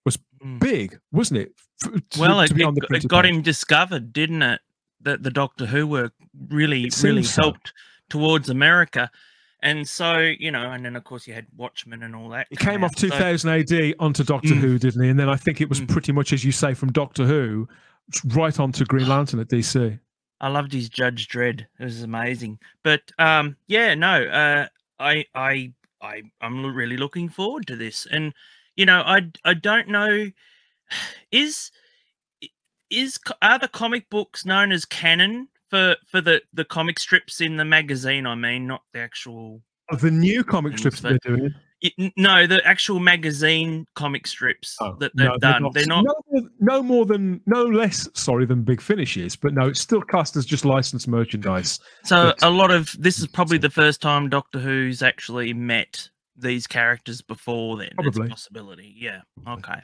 was big, wasn't it? F well, to, it, to be on the it got page. him discovered, didn't it? That the Doctor Who work really, really so. helped towards America. And so, you know, and then, of course, you had Watchmen and all that. It came out, off two thousand so... A D onto Doctor mm. Who, didn't he? And then I think it was mm. pretty much, as you say, from Doctor Who right onto Green Lantern at D C. I loved his Judge Dredd. It was amazing. But, um, yeah, no, uh, I, I, I, I'm really looking forward to this. And, you know, I, I don't know, is, is, are the comic books known as canon? For for the the comic strips in the magazine, I mean, not the actual Of the new comic strips that they're doing? It, no, the actual magazine comic strips oh, that they've no, done. They're not, they're not... No, no more than, no less, sorry, than Big Finish is, but no, it's still cast as just licensed merchandise. So but, a lot of, this is probably the first time Doctor Who's actually met these characters before then. Probably. It's a possibility, yeah. Okay.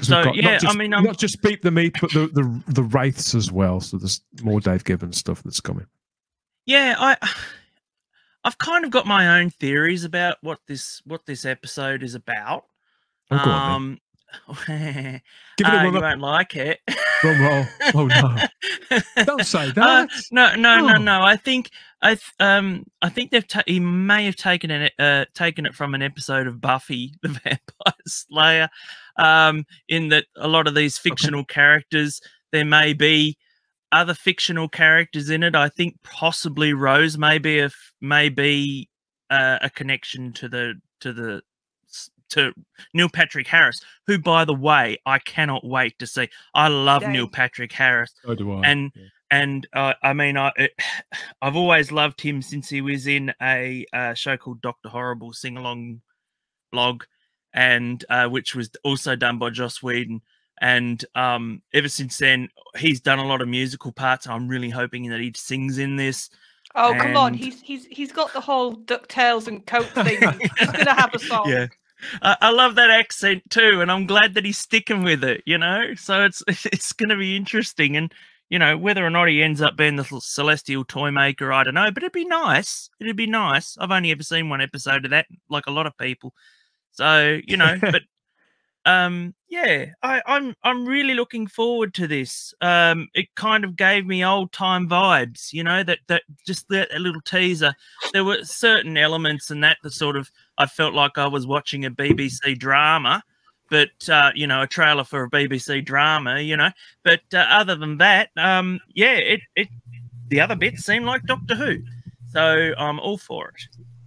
So, yeah, not just, I mean... I'm... Not just Beep the Meep, but the, the, the Wraiths as well. So there's more Dave Gibbons stuff that's coming. Yeah, I... I've kind of got my own theories about what this what this episode is about. Oh, um, Give it a uh, you up. Won't like it. Roll. Oh no! Don't say that. Uh, no, no, oh. no, no. I think I th um I think they've ta he may have taken it uh taken it from an episode of Buffy the Vampire Slayer. Um, in that a lot of these fictional okay. characters, there may be other fictional characters in it. I think possibly Rose may be a may be uh, a connection to the to the to Neil Patrick Harris, who, by the way, I cannot wait to see. I love Dave. Neil Patrick Harris. So do I. And yeah. and uh, I mean, I it, I've always loved him since he was in a uh, show called Doctor Horrible Sing Along Blog, and uh, which was also done by Joss Whedon. And um, ever since then, he's done a lot of musical parts. And I'm really hoping that he sings in this. Oh, and... come on. He's, he's, he's got the whole DuckTales and coat thing. He's going to have a song. Yeah. I, I love that accent too. And I'm glad that he's sticking with it, you know? So it's, it's going to be interesting. And, you know, whether or not he ends up being the Celestial Toymaker, I don't know. But it'd be nice. It'd be nice. I've only ever seen one episode of that, like a lot of people. So, you know, but... Um, yeah, I, I'm I'm really looking forward to this. Um, it kind of gave me old time vibes, you know, that that just that a little teaser. There were certain elements in that that sort of I felt like I was watching a B B C drama, but uh, you know, a trailer for a B B C drama, you know. But uh, other than that, um, yeah, it it the other bits seemed like Doctor Who, so I'm all for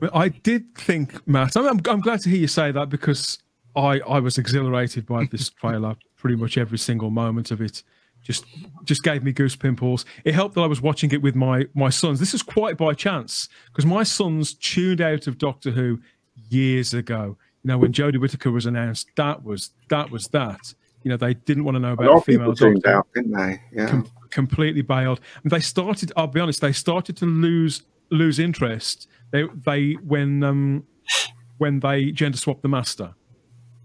it. I did think, Matt, I'm I'm, I'm glad to hear you say that, because I, I was exhilarated by this trailer. Pretty much every single moment of it just just gave me goose pimples. It helped that I was watching it with my my sons. This is quite by chance, because my sons tuned out of Doctor Who years ago. You know, when Jodie Whittaker was announced, that was that was that. You know, they didn't want to know about female doctors. A lot of people tuned out, didn't they? Yeah, Com completely bailed. And they started. I'll be honest. They started to lose lose interest. They they when um when they gender swapped the Master.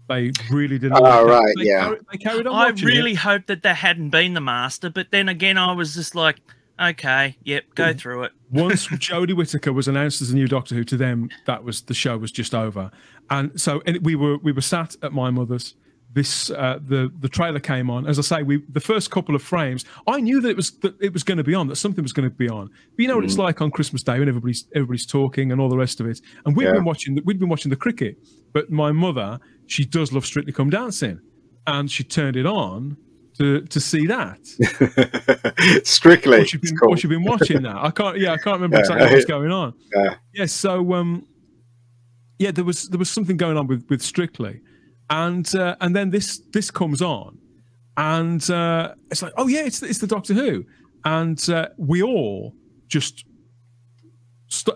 They really didn't. Oh, right, they, yeah. Carried, they carried on. I really hoped that there hadn't been the Master, but then again, I was just like, okay, yep, go well, through it. Once Jodie Whittaker was announced as the new Doctor Who, to them, that was the show was just over. And so and we were we were sat at my mother's. This uh, the the trailer came on. As I say, we the first couple of frames, I knew that it was that it was going to be on, that something was going to be on. But you know mm. what it's like on Christmas Day when everybody's everybody's talking and all the rest of it. And we've yeah. been watching we'd been watching the cricket. But my mother, she does love Strictly Come Dancing, and she turned it on to to see that. Strictly, or she'd been, cool. or she'd been watching that. I can't. Yeah, I can't remember yeah, exactly what's going on. Yeah. yeah. So um, yeah, there was there was something going on with with Strictly. And uh, and then this this comes on, and uh, it's like, oh yeah, it's it's the Doctor Who, and uh, we all just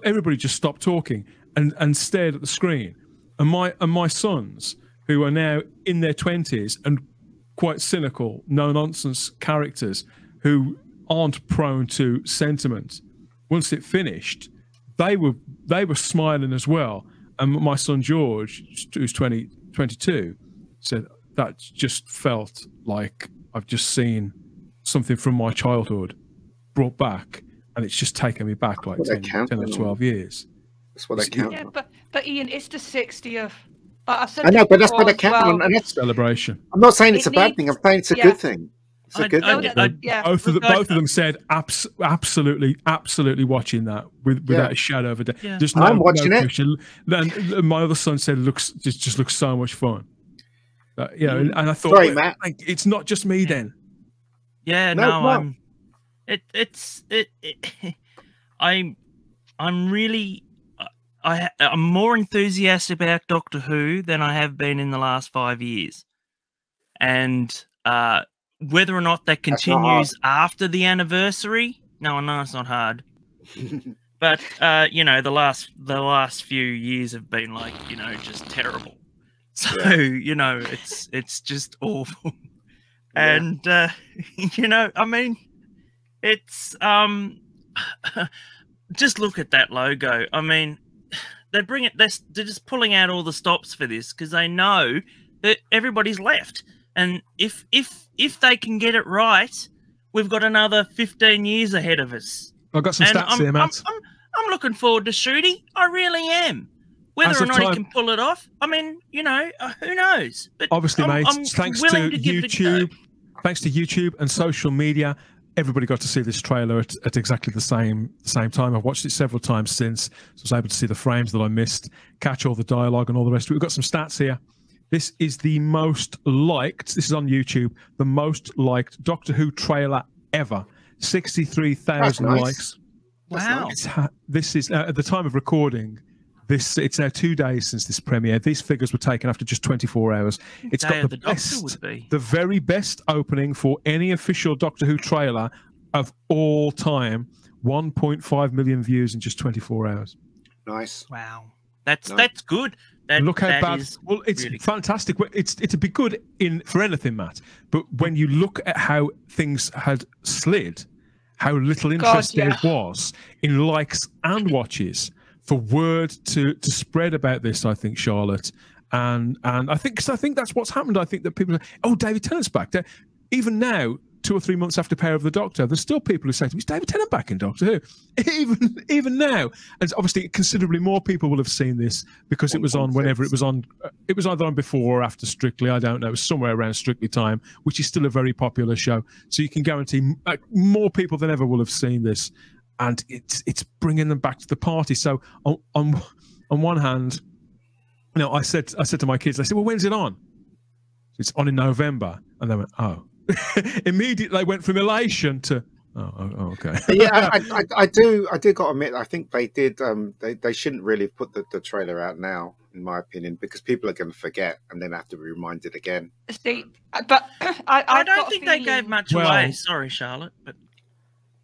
everybody just stopped talking and and stared at the screen. And my and my sons, who are now in their twenties and quite cynical, no nonsense characters who aren't prone to sentiment, once it finished, they were they were smiling as well. And my son George, who's twenty. twenty-two, said that just felt like I've just seen something from my childhood brought back, and it's just taken me back like ten, ten or twelve years. That's what I count. Yeah, but, but Ian, it's the sixtieth. I, I know, but that's what I count well. on. And that's celebration. I'm not saying it's it a needs, bad thing. I'm saying it's a yeah. good thing. It's I, a good I, thing. I, I, yeah. Both of the, both of them said abs absolutely, absolutely watching that with, without yeah. a shadow of a doubt. Yeah. No, I'm watching no it. And my other son said, "Looks just, just looks so much fun." Uh, yeah, mm. and, and I thought, sorry, Matt. Like, it's not just me yeah. then. Yeah, no, no I'm. It, it's it. it I'm, I'm really, I, I'm more enthusiastic about Doctor Who than I have been in the last five years, and uh. whether or not that continues after the anniversary, no, I know it's not hard. But uh, you know, the last the last few years have been like, you know, just terrible. So yeah. you know, it's it's just awful. Yeah. And uh, you know, I mean, it's um, just look at that logo. I mean, they bring it. They're, they're just pulling out all the stops for this because they know that everybody's left. And if if if they can get it right, we've got another fifteen years ahead of us. I've got some and stats I'm, here, Matt. I'm, I'm, I'm looking forward to Ncuti. I really am. Whether As or not time, he can pull it off, I mean, you know, uh, who knows? But obviously, I'm, mate, I'm thanks to, to YouTube, thanks to YouTube and social media, everybody got to see this trailer at, at exactly the same same time. I've watched it several times since, so I was able to see the frames that I missed, catch all the dialogue and all the rest of it. We've got some stats here. This is the most liked, this is on YouTube, the most liked Doctor Who trailer ever. sixty-three thousand nice. likes. Wow. It's, this is, uh, at the time of recording, this it's now two days since this premiere. These figures were taken after just twenty-four hours. It's Day got the, the best, be. the very best opening for any official Doctor Who trailer of all time. one point five million views in just twenty-four hours. Nice. Wow. That's nice. That's good. That, look how bad. Well, it's really fantastic. It's it'd be good in for anything, Matt. But when you look at how things had slid, how little interest God, yeah. there was in likes and watches, for word to to spread about this, I think, Charlotte, and and I think because I think that's what's happened. I think that people, are, oh, David Tennant's back. Even now, two or three months after Power of the Doctor, there's still people who say to me, is David Tennant back in Doctor Who? even even now. And obviously considerably more people will have seen this because it was on whenever it was on. It was either on before or after Strictly, I don't know, somewhere around Strictly time, which is still a very popular show. So you can guarantee more people than ever will have seen this. And it's it's bringing them back to the party. So on on, on one hand, you know, I said I said to my kids, I said, well, when's it on? It's on in November, and they went, oh. Immediately, they went from elation to oh, oh okay. yeah, I, I, I do. I do got to admit, I think they did. Um, they they shouldn't really have put the, the trailer out now, in my opinion, because people are going to forget and then have to be reminded again. See, but I, I don't think they gave much well, away. Sorry, Charlotte, but.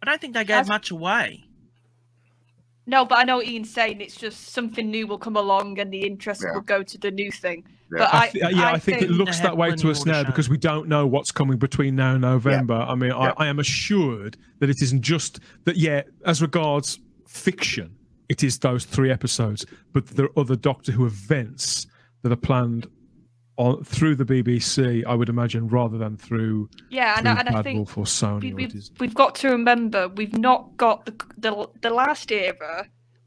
I don't think they gave I've... much away. No, but I know what Ian's saying. It's just something new will come along and the interest yeah. will go to the new thing. Yeah, but I, th I, yeah, I, I think, think it looks that way to us now show. because we don't know what's coming between now and November. Yeah. I mean, yeah. I, I am assured that it isn't just that, yeah, as regards fiction, it is those three episodes, but there are other Doctor Who events that are planned on, through the B B C, I would imagine, rather than through yeah, and, through and I think for Sony, we, we've, we've got to remember we've not got the, the the last era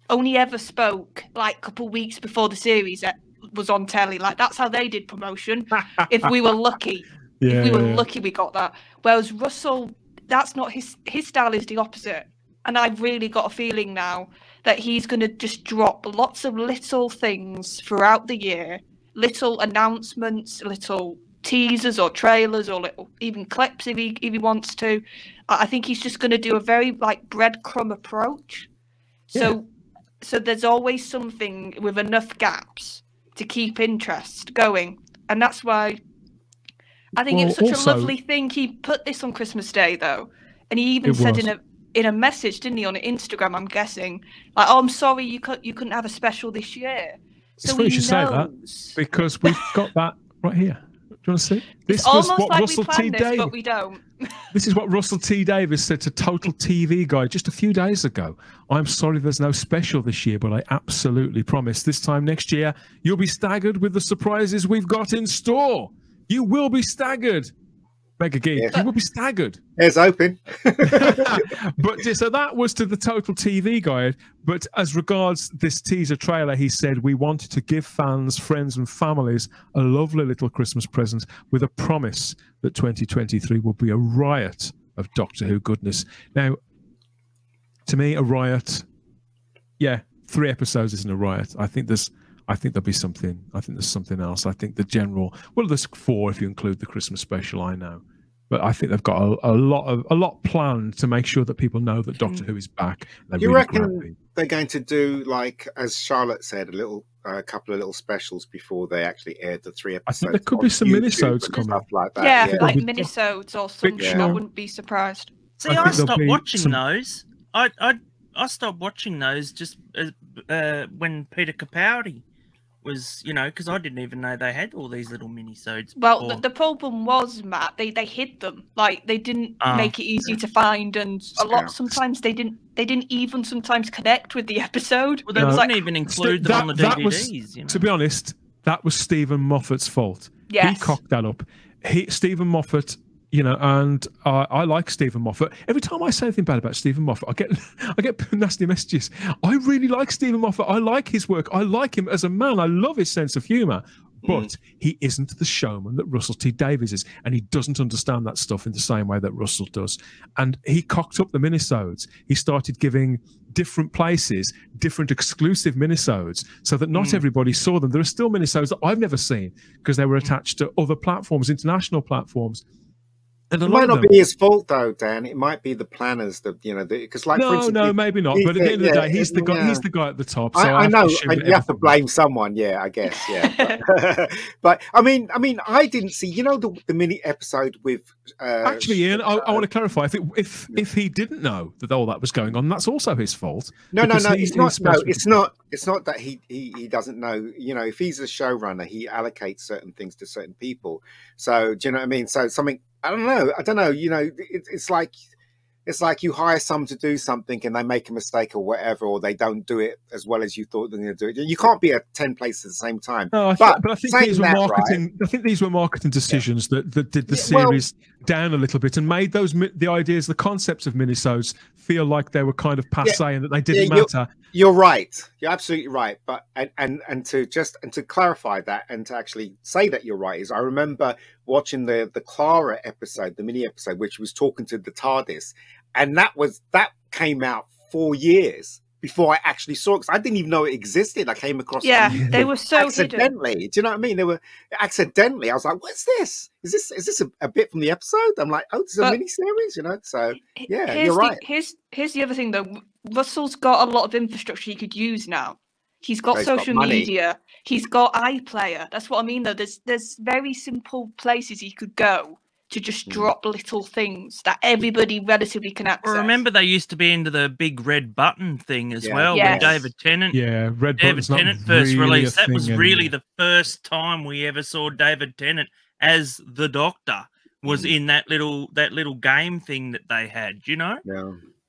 only ever spoke like a couple weeks before the series that was on telly. Like that's how they did promotion. If we were lucky, yeah, if we were yeah. lucky, we got that. Whereas Russell, that's not his his style is the opposite, and I've really got a feeling now that he's going to just drop lots of little things throughout the year. Little announcements, little teasers or trailers or little even clips if he if he wants to. I think he's just going to do a very like breadcrumb approach. Yeah. So so there's always something with enough gaps to keep interest going, and that's why I think well, it's such also, a lovely thing. He put this on Christmas Day though, and he even said was. in a in a message, didn't he, on Instagram? I'm guessing like, oh, I'm sorry you couldn't you couldn't have a special this year. It's so funny you should say that because we've got that right here. Do you want to see? This it's was what like Russell T Davies. This, but we don't. This is what Russell T Davies said to Total T V Guy just a few days ago. I'm sorry, there's no special this year, but I absolutely promise this time next year you'll be staggered with the surprises we've got in store. You will be staggered. Mega geek, yeah. you will be staggered. It's open. But so that was to the Total T V Guide. But as regards this teaser trailer, he said, we wanted to give fans, friends and families a lovely little Christmas present with a promise that twenty twenty-three will be a riot of Doctor Who goodness. Now, to me, a riot, yeah, three episodes isn't a riot. I think there's... I think there'll be something. I think there's something else. I think the general. Well, there's four if you include the Christmas special. I know, but I think they've got a, a lot of a lot planned to make sure that people know that Doctor Who is back. They're you really reckon grabbing. They're going to do like, as Charlotte said, a little, a uh, couple of little specials before they actually aired the three episodes. I think there could be some minisodes coming up like that. Yeah, yeah. like minisodes or something. Yeah. I wouldn't be surprised. See, I, I stopped watching some... those. I, I I stopped watching those just uh, when Peter Capaldi was, you know, because I didn't even know they had all these little minisodes. Well, the, the problem was, Matt, they they hid them. Like, they didn't uh, make it easy to find, and a lot sometimes they didn't they didn't even sometimes connect with the episode. Well, they no, didn't like, even include them that, on the D V Ds. Was, you know? To be honest, that was Stephen Moffat's fault. Yes. He cocked that up. He Stephen Moffat. You know, and I, I like Stephen Moffat. Every time I say anything bad about Stephen Moffat, I get I get nasty messages. I really like Stephen Moffat. I like his work. I like him as a man. I love his sense of humour. But mm. he isn't the showman that Russell T Davies is, and he doesn't understand that stuff in the same way that Russell does. And he cocked up the minisodes. He started giving different places, different exclusive minisodes, so that not mm. everybody saw them. There are still minisodes that I've never seen because they were attached to other platforms, international platforms. And it might not them. be his fault, though, Dan. It might be the planners that, you know, because like no, for instance, no, maybe not. But at the end of the yeah, day, he's the guy. Yeah. He's the guy at the top. So I, I, I know I, you have to blame someone. Yeah, I guess. Yeah, but, but I mean, I mean, I didn't see. You know, the, the mini episode with. Uh, Actually, Ian, I, I want to clarify. If it, if if he didn't know that all that was going on, that's also his fault. No, no, no. It's not. No, it's not. It's not that he, he he doesn't know. You know, if he's a showrunner, he allocates certain things to certain people. So do you know what I mean? So something. I don't know. I don't know. You know, it, it's like it's like you hire some to do something and they make a mistake or whatever, or they don't do it as well as you thought they're going to do it. You can't be at ten places at the same time. No, I but, th but I think these were marketing. Right, I think these were marketing decisions yeah. that that did the yeah, series well, down a little bit and made those the ideas, the concepts of minisodes feel like they were kind of passe yeah, and that they didn't yeah, you're, matter. You're right. You're absolutely right. But and and and to just and to clarify that and to actually say that you're right is I remember watching the the Clara episode, the mini episode, which was talking to the TARDIS, and that was that came out four years before I actually saw it, because I didn't even know it existed. I came across yeah it they were so accidentally hidden. Do you know what I mean? They were accidentally I was like, what's this? Is this is this a, a bit from the episode? I'm like, oh, this is but a mini series, you know. So yeah, you're right. The, here's here's the other thing though, Russell's got a lot of infrastructure he could use now. He's got so he's social got media. He's got iPlayer. That's what I mean, though. There's there's very simple places he could go to just drop little things that everybody relatively can access. Well, remember, they used to be into the big red button thing as yeah. well. Yes. When David Tennant, yeah, red David Tennant first really released. That was really the first time we ever saw David Tennant as the Doctor. Was mm. in that little that little game thing that they had. You know. Yeah.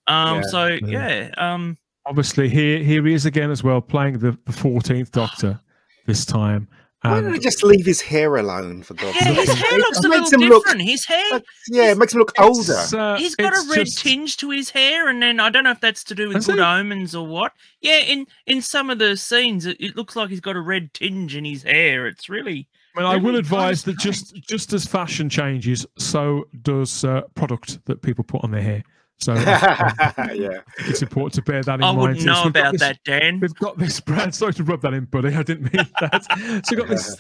Um. Yeah. So yeah. yeah um. Obviously, here here he is again as well, playing the fourteenth Doctor this time. Um, Why don't we just leave his hair alone for God's sake? Yeah, his hair looks a little different. Look, his hair, uh, yeah, it makes him look older. Uh, he's got a red just... tinge to his hair, and then I don't know if that's to do with Good Omens or what. Yeah, in in some of the scenes, it, it looks like he's got a red tinge in his hair. It's really. Well, I will advise that just just as fashion changes, so does uh, product that people put on their hair. So um, yeah, it's important to bear that in I mind. I wouldn't know so about this, that, Dan. We've got this brand. Sorry to rub that in, buddy. I didn't mean that. So we've got this.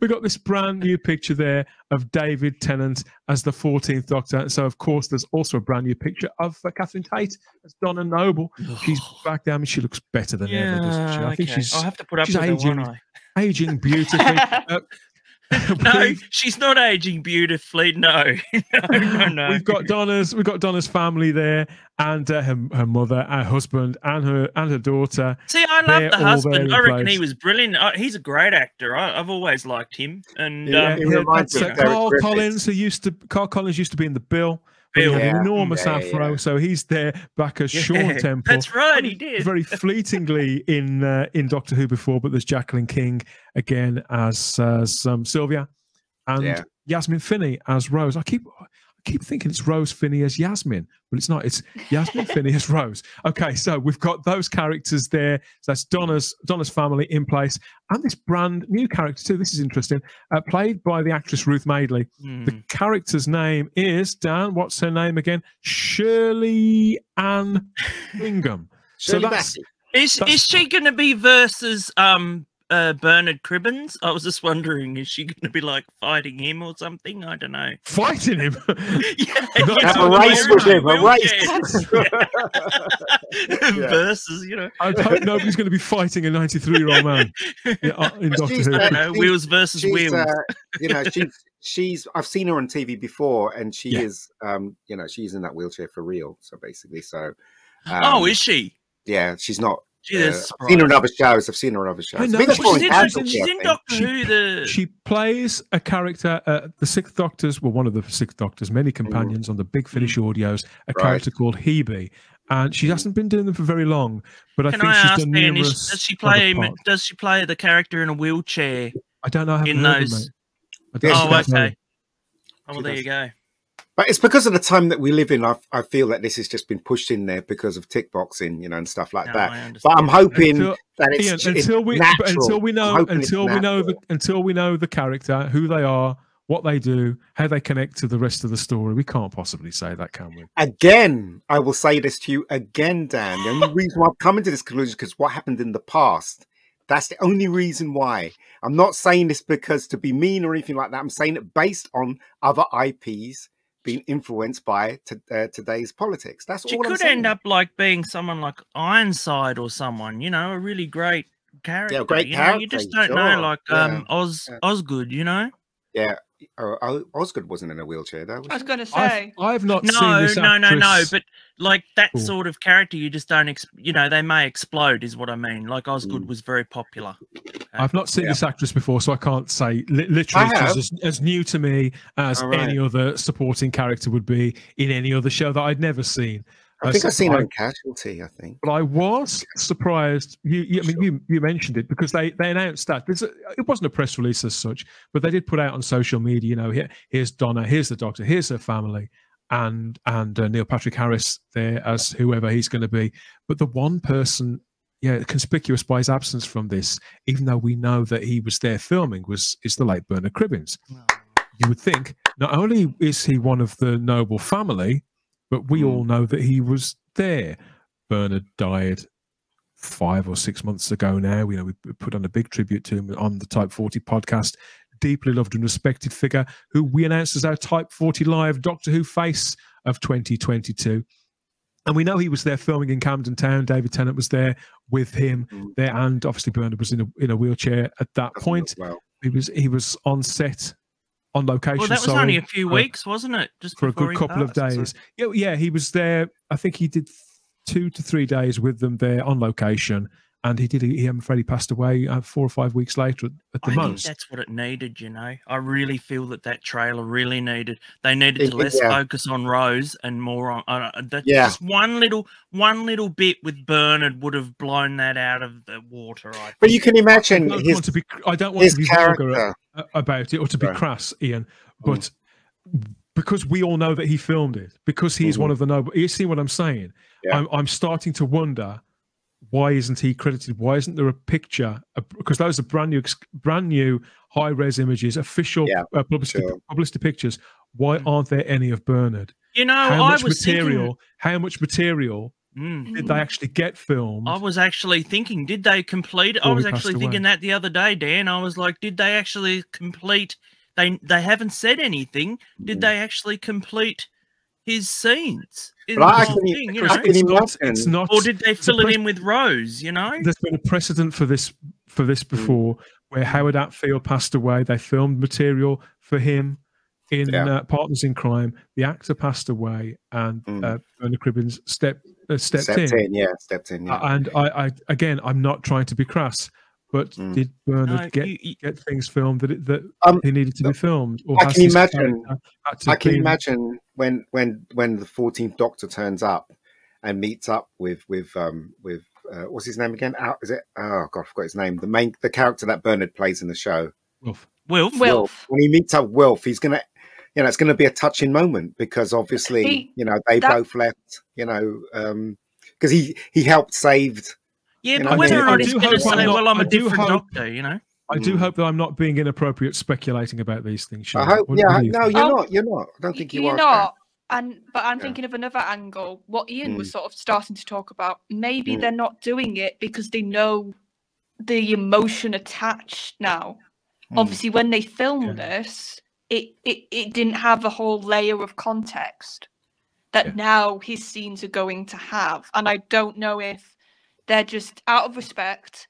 We got this brand new picture there of David Tennant as the fourteenth Doctor. So of course, there's also a brand new picture of uh, Catherine Tate as Donna Noble. She's back down. I mean, she looks better than yeah, ever, doesn't she? I okay. think she's. I'll have to put up she's with aging, her, won't I? Aging beautifully. uh, no, she's not aging beautifully. No, no, no, no. We've got Donna's. We've got Donna's family there, and uh, her, her mother, her husband, and her and her daughter. See, I love the husband. I reckon place. he was brilliant. I, he's a great actor. I, I've always liked him. And yeah, um, yeah, so Carl Collins, who used to Carl Collins used to be in the Bill. Bill. He had an enormous yeah, afro, yeah. so he's there back as yeah, Sean Temple. That's right, he did. Very fleetingly in uh, in Doctor Who before, but there's Jacqueline King again as as um, Sylvia, and yeah. Yasmin Finney as Rose. I keep I keep thinking it's Rose Finney as Yasmin, but it's not. It's Yasmin Finney as Rose. Okay, so we've got those characters there. So that's Donna's Donna's family in place, and this brand new character too. This is interesting. Uh, played by the actress Ruth Madeley. Mm. The character's name is Dan. What's her name again? Shirley Ann Bingham. Shirley so that's, is that's, is she going to be versus um uh, Bernard Cribbins? I was just wondering, is she going to be like fighting him or something? I don't know. Fighting him? yeah, a race with him. A race. yeah. Versus, you know. I hope nobody's going to be fighting a ninety-three-year-old man yeah, in Doctor Who. Uh, wheels versus wheels. Uh, you know, she's she's. I've seen her on T V before, and she yeah. is. Um, you know, she's in that wheelchair for real. So basically, so. Um, oh, is she? Yeah, she's not. Uh, I've seen her in other shows. I've seen her in other shows. I know, she's, she's, in, Adult, she's in Doctor Who. The... She, she plays a character, uh, the Sixth Doctor's, well, one of the Sixth Doctor's many companions mm. on the Big Finish mm. audios, a right. character called Hebe. And she hasn't been doing them for very long, but I Can think I she's done numerous. Is, does she play? Does she play the character in a wheelchair? I don't know. I in those. Them, I oh, okay. Know. Oh, well, there does. You go. But it's because of the time that we live in. I, I feel that this has just been pushed in there because of tick boxing, you know, and stuff like no, that. But I'm hoping until, that it's, Ian, until it's we, natural. Until we know, until we know, the, until we know the character, who they are, what they do, how they connect to the rest of the story. We can't possibly say that, can we? Again, I will say this to you again, Dan. The only reason why I'm coming to this conclusion is because what happened in the past. That's the only reason why. I'm not saying this because to be mean or anything like that. I'm saying it based on other I Ps being influenced by to, uh, today's politics. That's all I'm saying. She could end up like being someone like Ironside or someone, you know, a really great character. Yeah, great you character. Know? You just don't sure. know, like yeah. um, Oz yeah. Osgood, you know. Yeah, uh, Osgood wasn't in a wheelchair, though. Was I was going to say I've, I've not no, seen this actress. No, no, no, but like that Ooh. Sort of character, you just don't, ex you know, they may explode, is what I mean. Like Osgood mm. was very popular. Okay. I've not seen yeah. this actress before, so I can't say. Li literally, she's as, as new to me as right. any other supporting character would be in any other show that I'd never seen. I uh, think so I've seen her in Casualty, I think. But I was surprised. You, you I mean, sure. you, you mentioned it because they, they announced that. There's a, it wasn't a press release as such, but they did put out on social media, you know, here, here's Donna, here's the Doctor, here's her family, and, and uh, Neil Patrick Harris there as whoever he's going to be. But the one person, yeah, conspicuous by his absence from this, even though we know that he was there filming, was is the late Bernard Cribbins. Wow. You would think not only is he one of the noble family, but we all know that he was there. Bernard died five or six months ago now. You know, we put on a big tribute to him on the Type forty podcast. Deeply loved and respected figure who we announced as our Type forty Live Doctor Who face of twenty twenty-two. And we know he was there filming in Camden Town. David Tennant was there with him mm. there. And obviously Bernard was in a, in a wheelchair at that That's point. Well. He was he was on set. On location. Well, that was sorry, only a few weeks, uh, wasn't it? Just for a good couple passed, of days. Yeah, yeah, he was there. I think he did two to three days with them there on location, and he did. He, I'm afraid, he passed away uh, four or five weeks later at, at the I most. Think that's what it needed, you know. I really feel that that trailer really needed. They needed it, to less yeah. focus on Rose and more on. Uh, that's yeah. Just one little, one little bit with Bernard would have blown that out of the water. I think. But you can imagine. I don't his, want to be. I don't want his to be character. About it or to be right. crass, Ian, but mm. because we all know that he filmed it, because he's mm-hmm. one of the noble, you see what I'm saying? Yeah. I'm, I'm starting to wonder why isn't he credited? Why isn't there a picture? Uh, because those are brand new, brand new high-res images, official yeah, uh, publicity, sure. publicity pictures. Why mm. aren't there any of Bernard? You know, how I much was material, thinking... how much material Mm. did they actually get filmed? I was actually thinking, did they complete it? I was actually thinking away. that the other day, Dan. I was like, did they actually complete? They they haven't said anything. Did they actually complete his scenes? Like, can you, thing, you know? it's, not, it's not. Or did they fill it in with Rose? You know, there's been a precedent for this for this before, mm. where Howard Atfield passed away. They filmed material for him. In yeah. uh, Partners in Crime, the actor passed away, and mm. uh, Bernard Cribbins stepped uh, stepped, stepped in. in. Yeah, stepped in. Yeah. Uh, and I, I, again, I'm not trying to be crass, but mm. did Bernard no, get you, get things filmed that it, that um, he needed to be filmed? Or I can imagine. I can film? imagine when when when the fourteenth Doctor turns up and meets up with with um, with uh, what's his name again? Out is it? Oh God, I forgot his name. The main the character that Bernard plays in the show. Wilf. Wilf. Wilf. When he meets up Wilf, he's gonna. You know, it's going to be a touching moment because obviously, he, you know, they that, both left, you know, um, because he, he helped saved. Yeah, but know, whether or not he's going to say, well, I'm a different doctor, you know. I do hope that I'm not being inappropriate speculating about these things. Sean. I hope, what, yeah, what you no, think? you're oh, not, you're not. I don't think you you're are. You're not, and, but I'm yeah. thinking of another angle, what Ian mm. was sort of starting to talk about. Maybe mm. they're not doing it because they know the emotion attached now. Mm. Obviously, when they filmed yeah. this... It, it it didn't have a whole layer of context that yeah. now his scenes are going to have. And I don't know if they're just out of respect.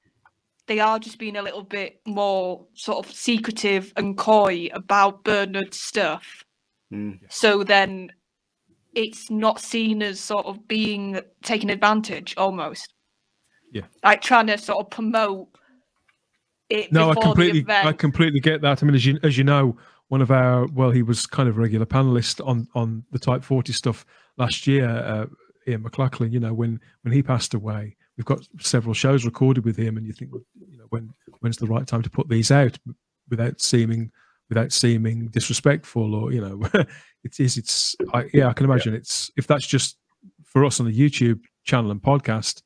They are just being a little bit more sort of secretive and coy about Bernard's stuff. Mm. So then it's not seen as sort of being taken advantage, almost. Yeah. Like trying to sort of promote it. No, I completely, I completely get that. I mean, as you, as you know, one of our, well, he was kind of a regular panelist on on the Type forty stuff last year, uh, Ian McLachlan. You know, when when he passed away, we've got several shows recorded with him, and you think, you know, when when's the right time to put these out without seeming without seeming disrespectful, or you know, it is. It's I, yeah, I can imagine yeah. it's if that's just for us on the YouTube channel and podcast.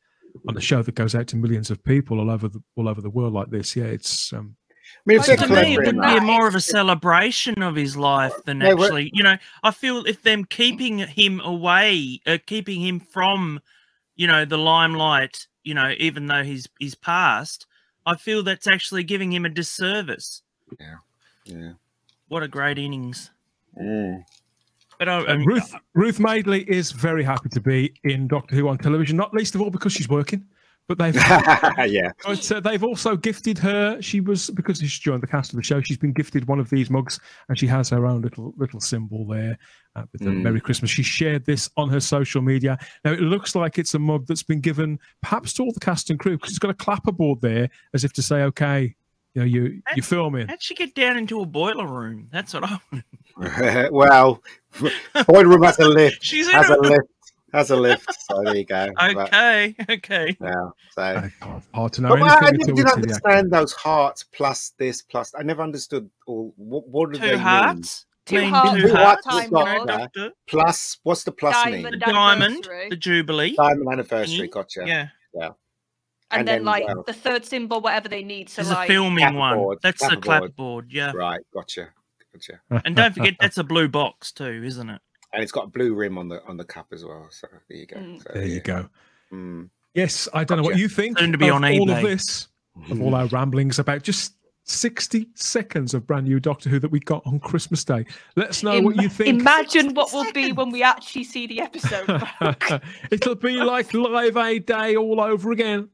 On a show that goes out to millions of people all over the all over the world like this, yeah, it's. Um, I mean, it's to me, it would be more of a celebration of his life than no, actually, you know. I feel if them keeping him away, uh, keeping him from, you know, the limelight, you know, even though he's he's passed, I feel that's actually giving him a disservice. Yeah, yeah. What a great innings. Yeah. But I, I mean, Ruth, Ruth Madeley is very happy to be in Doctor Who on television, not least of all because she's working. But they've yeah, but, uh, they've also gifted her. She was because she joined the cast of the show. She's been gifted one of these mugs, and she has her own little little symbol there uh, with the mm. Merry Christmas. She shared this on her social media. Now it looks like it's a mug that's been given perhaps to all the cast and crew because it's got a clapperboard there, as if to say, "Okay, you know, you I'd, you're filming." How'd she get down into a boiler room? That's what I want. Well, point room has a lift. She's has a, a lift. Has a lift. So there you go. Okay, but, okay. Yeah. So oh, hard to know. But I, I didn't understand those hearts plus this plus. I never understood all. What, what do two they hearts? mean? Two hearts. Two hearts. Heart, heart, heart, plus, what's the plus diamond mean? The diamond. The jubilee. Diamond anniversary. Gotcha. Yeah. Yeah. And, and then, then like well, the third symbol, whatever they need. So like a filming one. That's the clapboard. Yeah. Right. Gotcha. Gotcha. And don't forget that's a blue box too, isn't it? And it's got a blue rim on the on the cup as well. So there you go. Mm. So, there you yeah. go. Mm. Yes, I don't gotcha. know what you think Soon to be of on all of this, mm. of all our ramblings about just sixty seconds of brand new Doctor Who that we got on Christmas Day. Let us know Im what you think. Imagine what will be when we actually see the episode. It'll be like Live Aid Day all over again.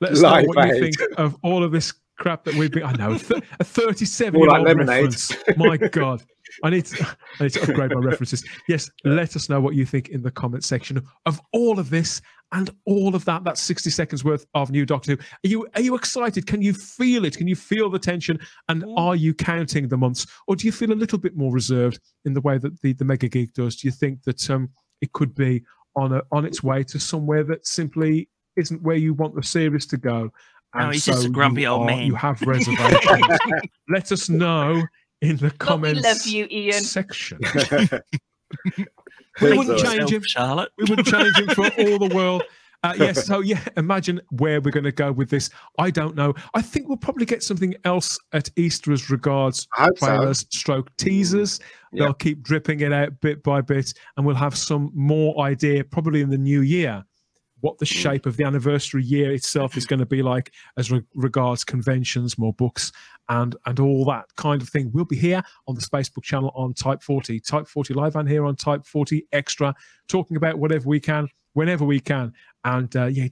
Let us Live know what Aid. you think of all of this crap that we've been. I know th a thirty-seven-year-old like reference. My God, I need to, I need to upgrade my references. Yes, let us know what you think in the comment section of all of this and all of that. That's sixty seconds worth of new Doctor Who. Are you are you excited? Can you feel it? Can you feel the tension? And are you counting the months, or do you feel a little bit more reserved in the way that the the Mega Geek does? Do you think that um it could be on a, on its way to somewhere that simply isn't where you want the series to go? And no, he's so just a grumpy old are, man. You have reservations. Let us know in the comments love you, Ian. section. we Please wouldn't change help, him, Charlotte. We wouldn't change him for all the world. Uh, yes, so yeah, imagine where we're going to go with this. I don't know. I think we'll probably get something else at Easter as regards trailers, so. stroke teasers. Yeah. They'll keep dripping it out bit by bit, and we'll have some more idea probably in the new year. What the shape of the anniversary year itself is going to be like, as re regards conventions, more books, and and all that kind of thing. We'll be here on the Spacebook channel on Type forty, Type forty Live, and here on Type forty Extra, talking about whatever we can, whenever we can, and uh, yeah,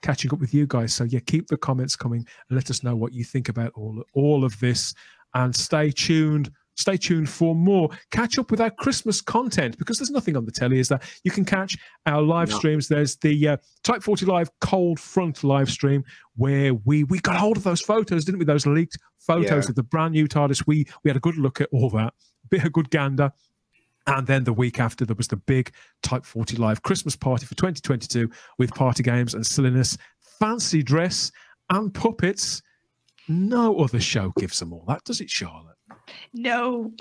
catching up with you guys. So yeah, keep the comments coming and let us know what you think about all all of this, and stay tuned. Stay tuned for more. Catch up with our Christmas content because there's nothing on the telly, is there? You can catch our live no. streams. There's the uh, Type forty Live Cold Front live stream where we we got hold of those photos, didn't we? Those leaked photos yeah. of the brand new TARDIS. We we had a good look at all that, a bit of good gander. And then the week after, there was the big Type forty Live Christmas party for twenty twenty-two with party games and silliness, fancy dress and puppets. No other show gives them all that, does it, Charlotte? No.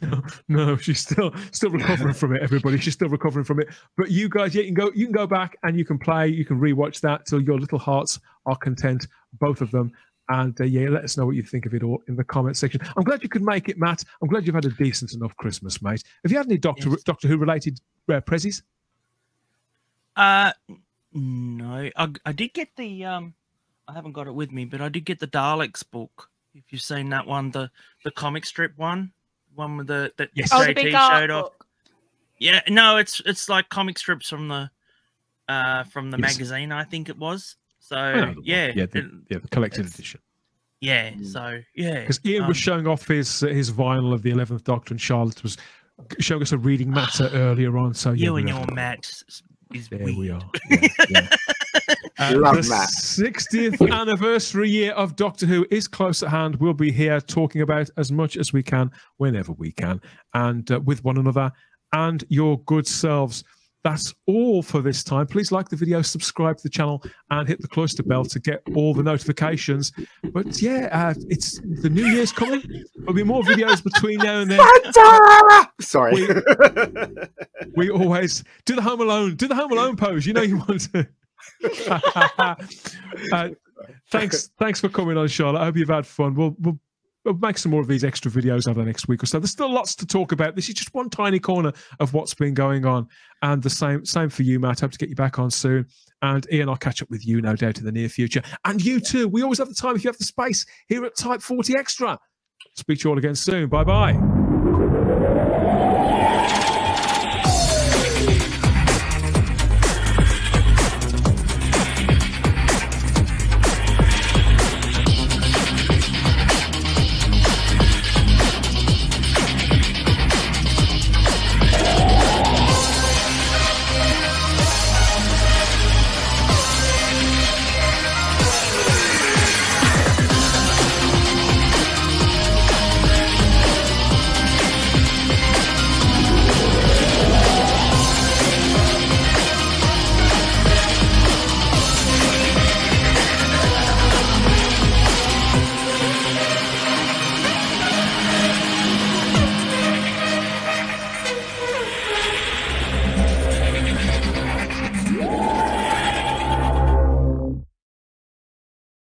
no, no, she's still still recovering from it, everybody. She's still recovering from it. But you guys, yeah, you can go you can go back and you can play, you can rewatch that till your little hearts are content, both of them. And uh, yeah, let us know what you think of it all in the comment section. I'm glad you could make it, Matt. I'm glad you've had a decent enough Christmas, mate. Have you had any Doctor yes. Doctor Who related uh, prezzies? Uh no. I I did get the um I haven't got it with me, but I did get the Daleks book. If you've seen that one, the the comic strip one, one with the that yes. oh, J T showed off. Book. Yeah, no, it's it's like comic strips from the uh from the yes. magazine, I think it was. So oh, yeah, yeah, the, it, yeah, the collected edition. Yeah, so yeah, because Ian um, was showing off his his vinyl of the eleventh Doctor, and Charlotte was showing us a reading matter earlier on. So you yeah, and your maths is there. Weird. We are. Yeah, yeah. Uh, Love the that. sixtieth anniversary year of Doctor Who is close at hand. We'll be here talking about as much as we can, whenever we can, and uh, with one another and your good selves. That's all for this time. Please like the video, subscribe to the channel, and hit the cloister bell to get all the notifications. But yeah, uh, it's the new year's coming. There'll be more videos between now and then. Sorry. We, we always do the Home Alone. Do the Home Alone pose. You know you want to. uh, thanks, thanks for coming on, Charlotte. I hope you've had fun. We'll, we'll We'll make some more of these extra videos over the next week or so. There's still lots to talk about. This is just one tiny corner of what's been going on. And the same same for you, Matt. Hope to get you back on soon. And Ian, I'll catch up with you, no doubt, in the near future. And you too. We always have the time if you have the space here at Type forty Extra. Speak to you all again soon. Bye-bye.